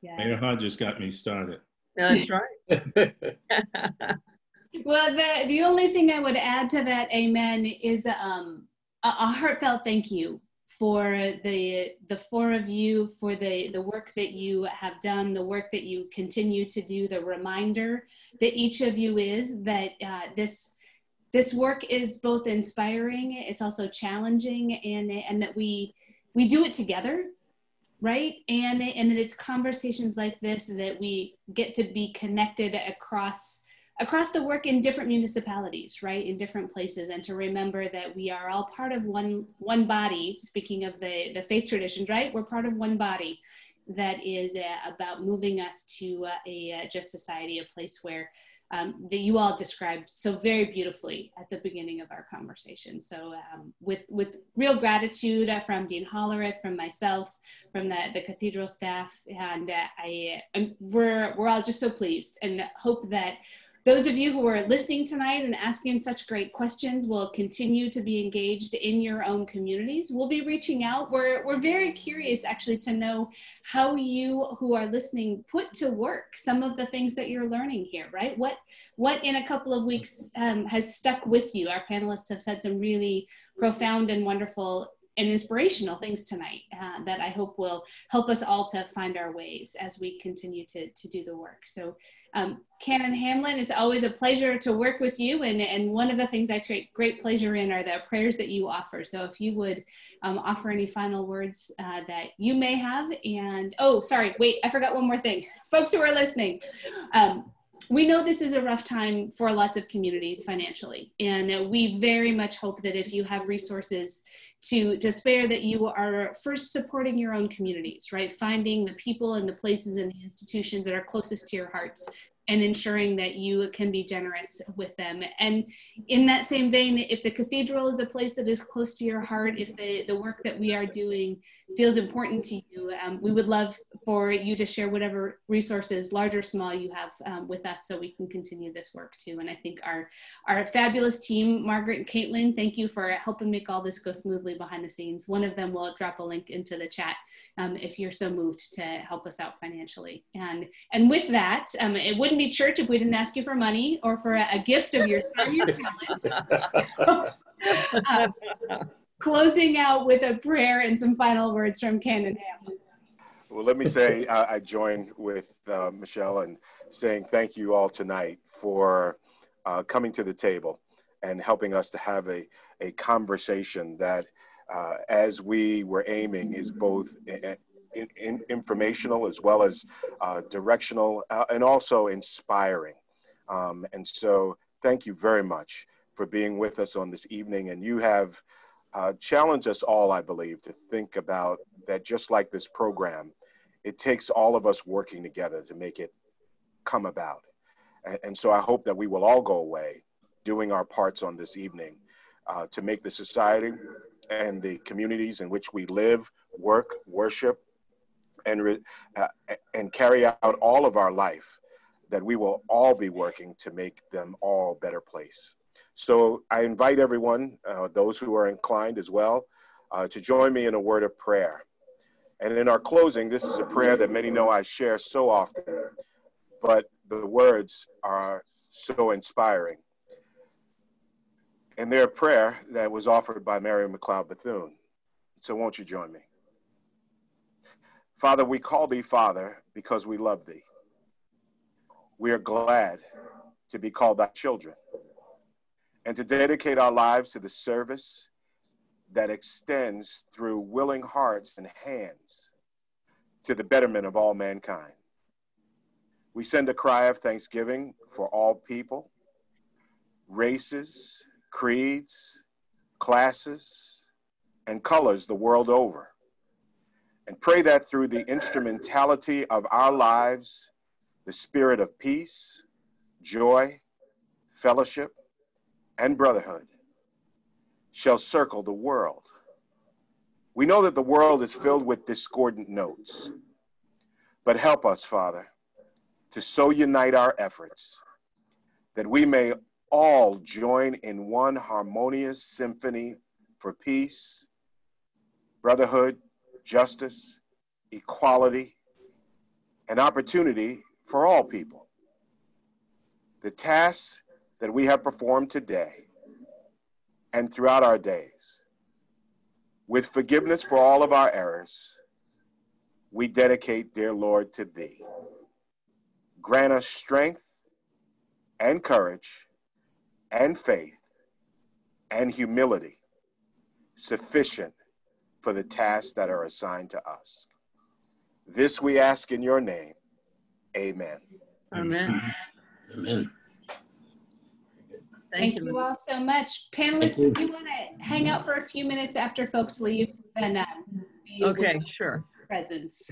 Yeah. Mayor Hodges got me started. That's right. Well, the, the only thing I would add to that amen is um, a, a heartfelt thank you for the, the four of you, for the, the work that you have done, the work that you continue to do, the reminder that each of you is that uh, this, this work is both inspiring, it's also challenging, and, and that we, we do it together, right? And, and that it's conversations like this that we get to be connected across across the work in different municipalities, right, in different places, and to remember that we are all part of one, one body, speaking of the, the faith traditions, right, we're part of one body that is uh, about moving us to uh, a uh, just society, a place where, um, that you all described so very beautifully at the beginning of our conversation. So um, with, with real gratitude uh, from Dean Hollerith, from myself, from the, the cathedral staff, and uh, I, and we're, we're all just so pleased and hope that those of you who are listening tonight and asking such great questions will continue to be engaged in your own communities. We'll be reaching out. We're, we're very curious actually to know how you who are listening put to work some of the things that you're learning here, right? What, what in a couple of weeks um, has stuck with you? Our panelists have said some really profound and wonderful and inspirational things tonight uh, that I hope will help us all to find our ways as we continue to, to do the work. So um, Canon Hamlin, it's always a pleasure to work with you. And, and one of the things I take great pleasure in are the prayers that you offer. So if you would um, offer any final words uh, that you may have. And, oh, sorry, wait, I forgot one more thing. Folks who are listening, um, we know this is a rough time for lots of communities financially, and we very much hope that if you have resources to, to spare, that you are first supporting your own communities, right? Finding the people and the places and the institutions that are closest to your hearts and ensuring that you can be generous with them. And in that same vein, if the cathedral is a place that is close to your heart, if the, the work that we are doing feels important to you, um, we would love for you to share whatever resources, large or small, you have um, with us so we can continue this work too. And I think our, our fabulous team, Margaret and Caitlin, thank you for helping make all this go smoothly behind the scenes. One of them will drop a link into the chat um, if you're so moved to help us out financially. And, and with that, um, it wouldn't be church if we didn't ask you for money or for a, a gift of your time, your talent. um, closing out with a prayer and some final words from Canon Hamlin. Well, let me say I, I join with uh, Michelle in saying thank you all tonight for uh, coming to the table and helping us to have a, a conversation that, uh, as we were aiming, is both a, In, in, informational as well as uh, directional uh, and also inspiring. Um, and so thank you very much for being with us on this evening. And you have uh, challenged us all, I believe, to think about that just like this program, it takes all of us working together to make it come about. And, and so I hope that we will all go away doing our parts on this evening uh, to make the society and the communities in which we live, work, worship, and, re uh, and carry out all of our life, that we will all be working to make them all a better place. So I invite everyone, uh, those who are inclined as well, uh, to join me in a word of prayer. And in our closing, this is a prayer that many know I share so often, but the words are so inspiring. And they're a prayer that was offered by Mary McLeod Bethune. So won't you join me? Father, we call thee Father because we love thee. We are glad to be called thy children and to dedicate our lives to the service that extends through willing hearts and hands to the betterment of all mankind. We send a cry of thanksgiving for all people, races, creeds, classes, and colors the world over, and pray that through the instrumentality of our lives, the spirit of peace, joy, fellowship, and brotherhood shall circle the world. We know that the world is filled with discordant notes, but help us, Father, to so unite our efforts that we may all join in one harmonious symphony for peace, brotherhood, justice, equality, and opportunity for all people. The tasks that we have performed today and throughout our days, with forgiveness for all of our errors, we dedicate, dear Lord, to thee. Grant us strength and courage and faith and humility sufficient for the tasks that are assigned to us. This we ask in your name. Amen. Amen. Amen. Thank, Thank you. you all so much. Panelists, do you want to hang out for a few minutes after folks leave? And, uh, be okay, sure. Presence.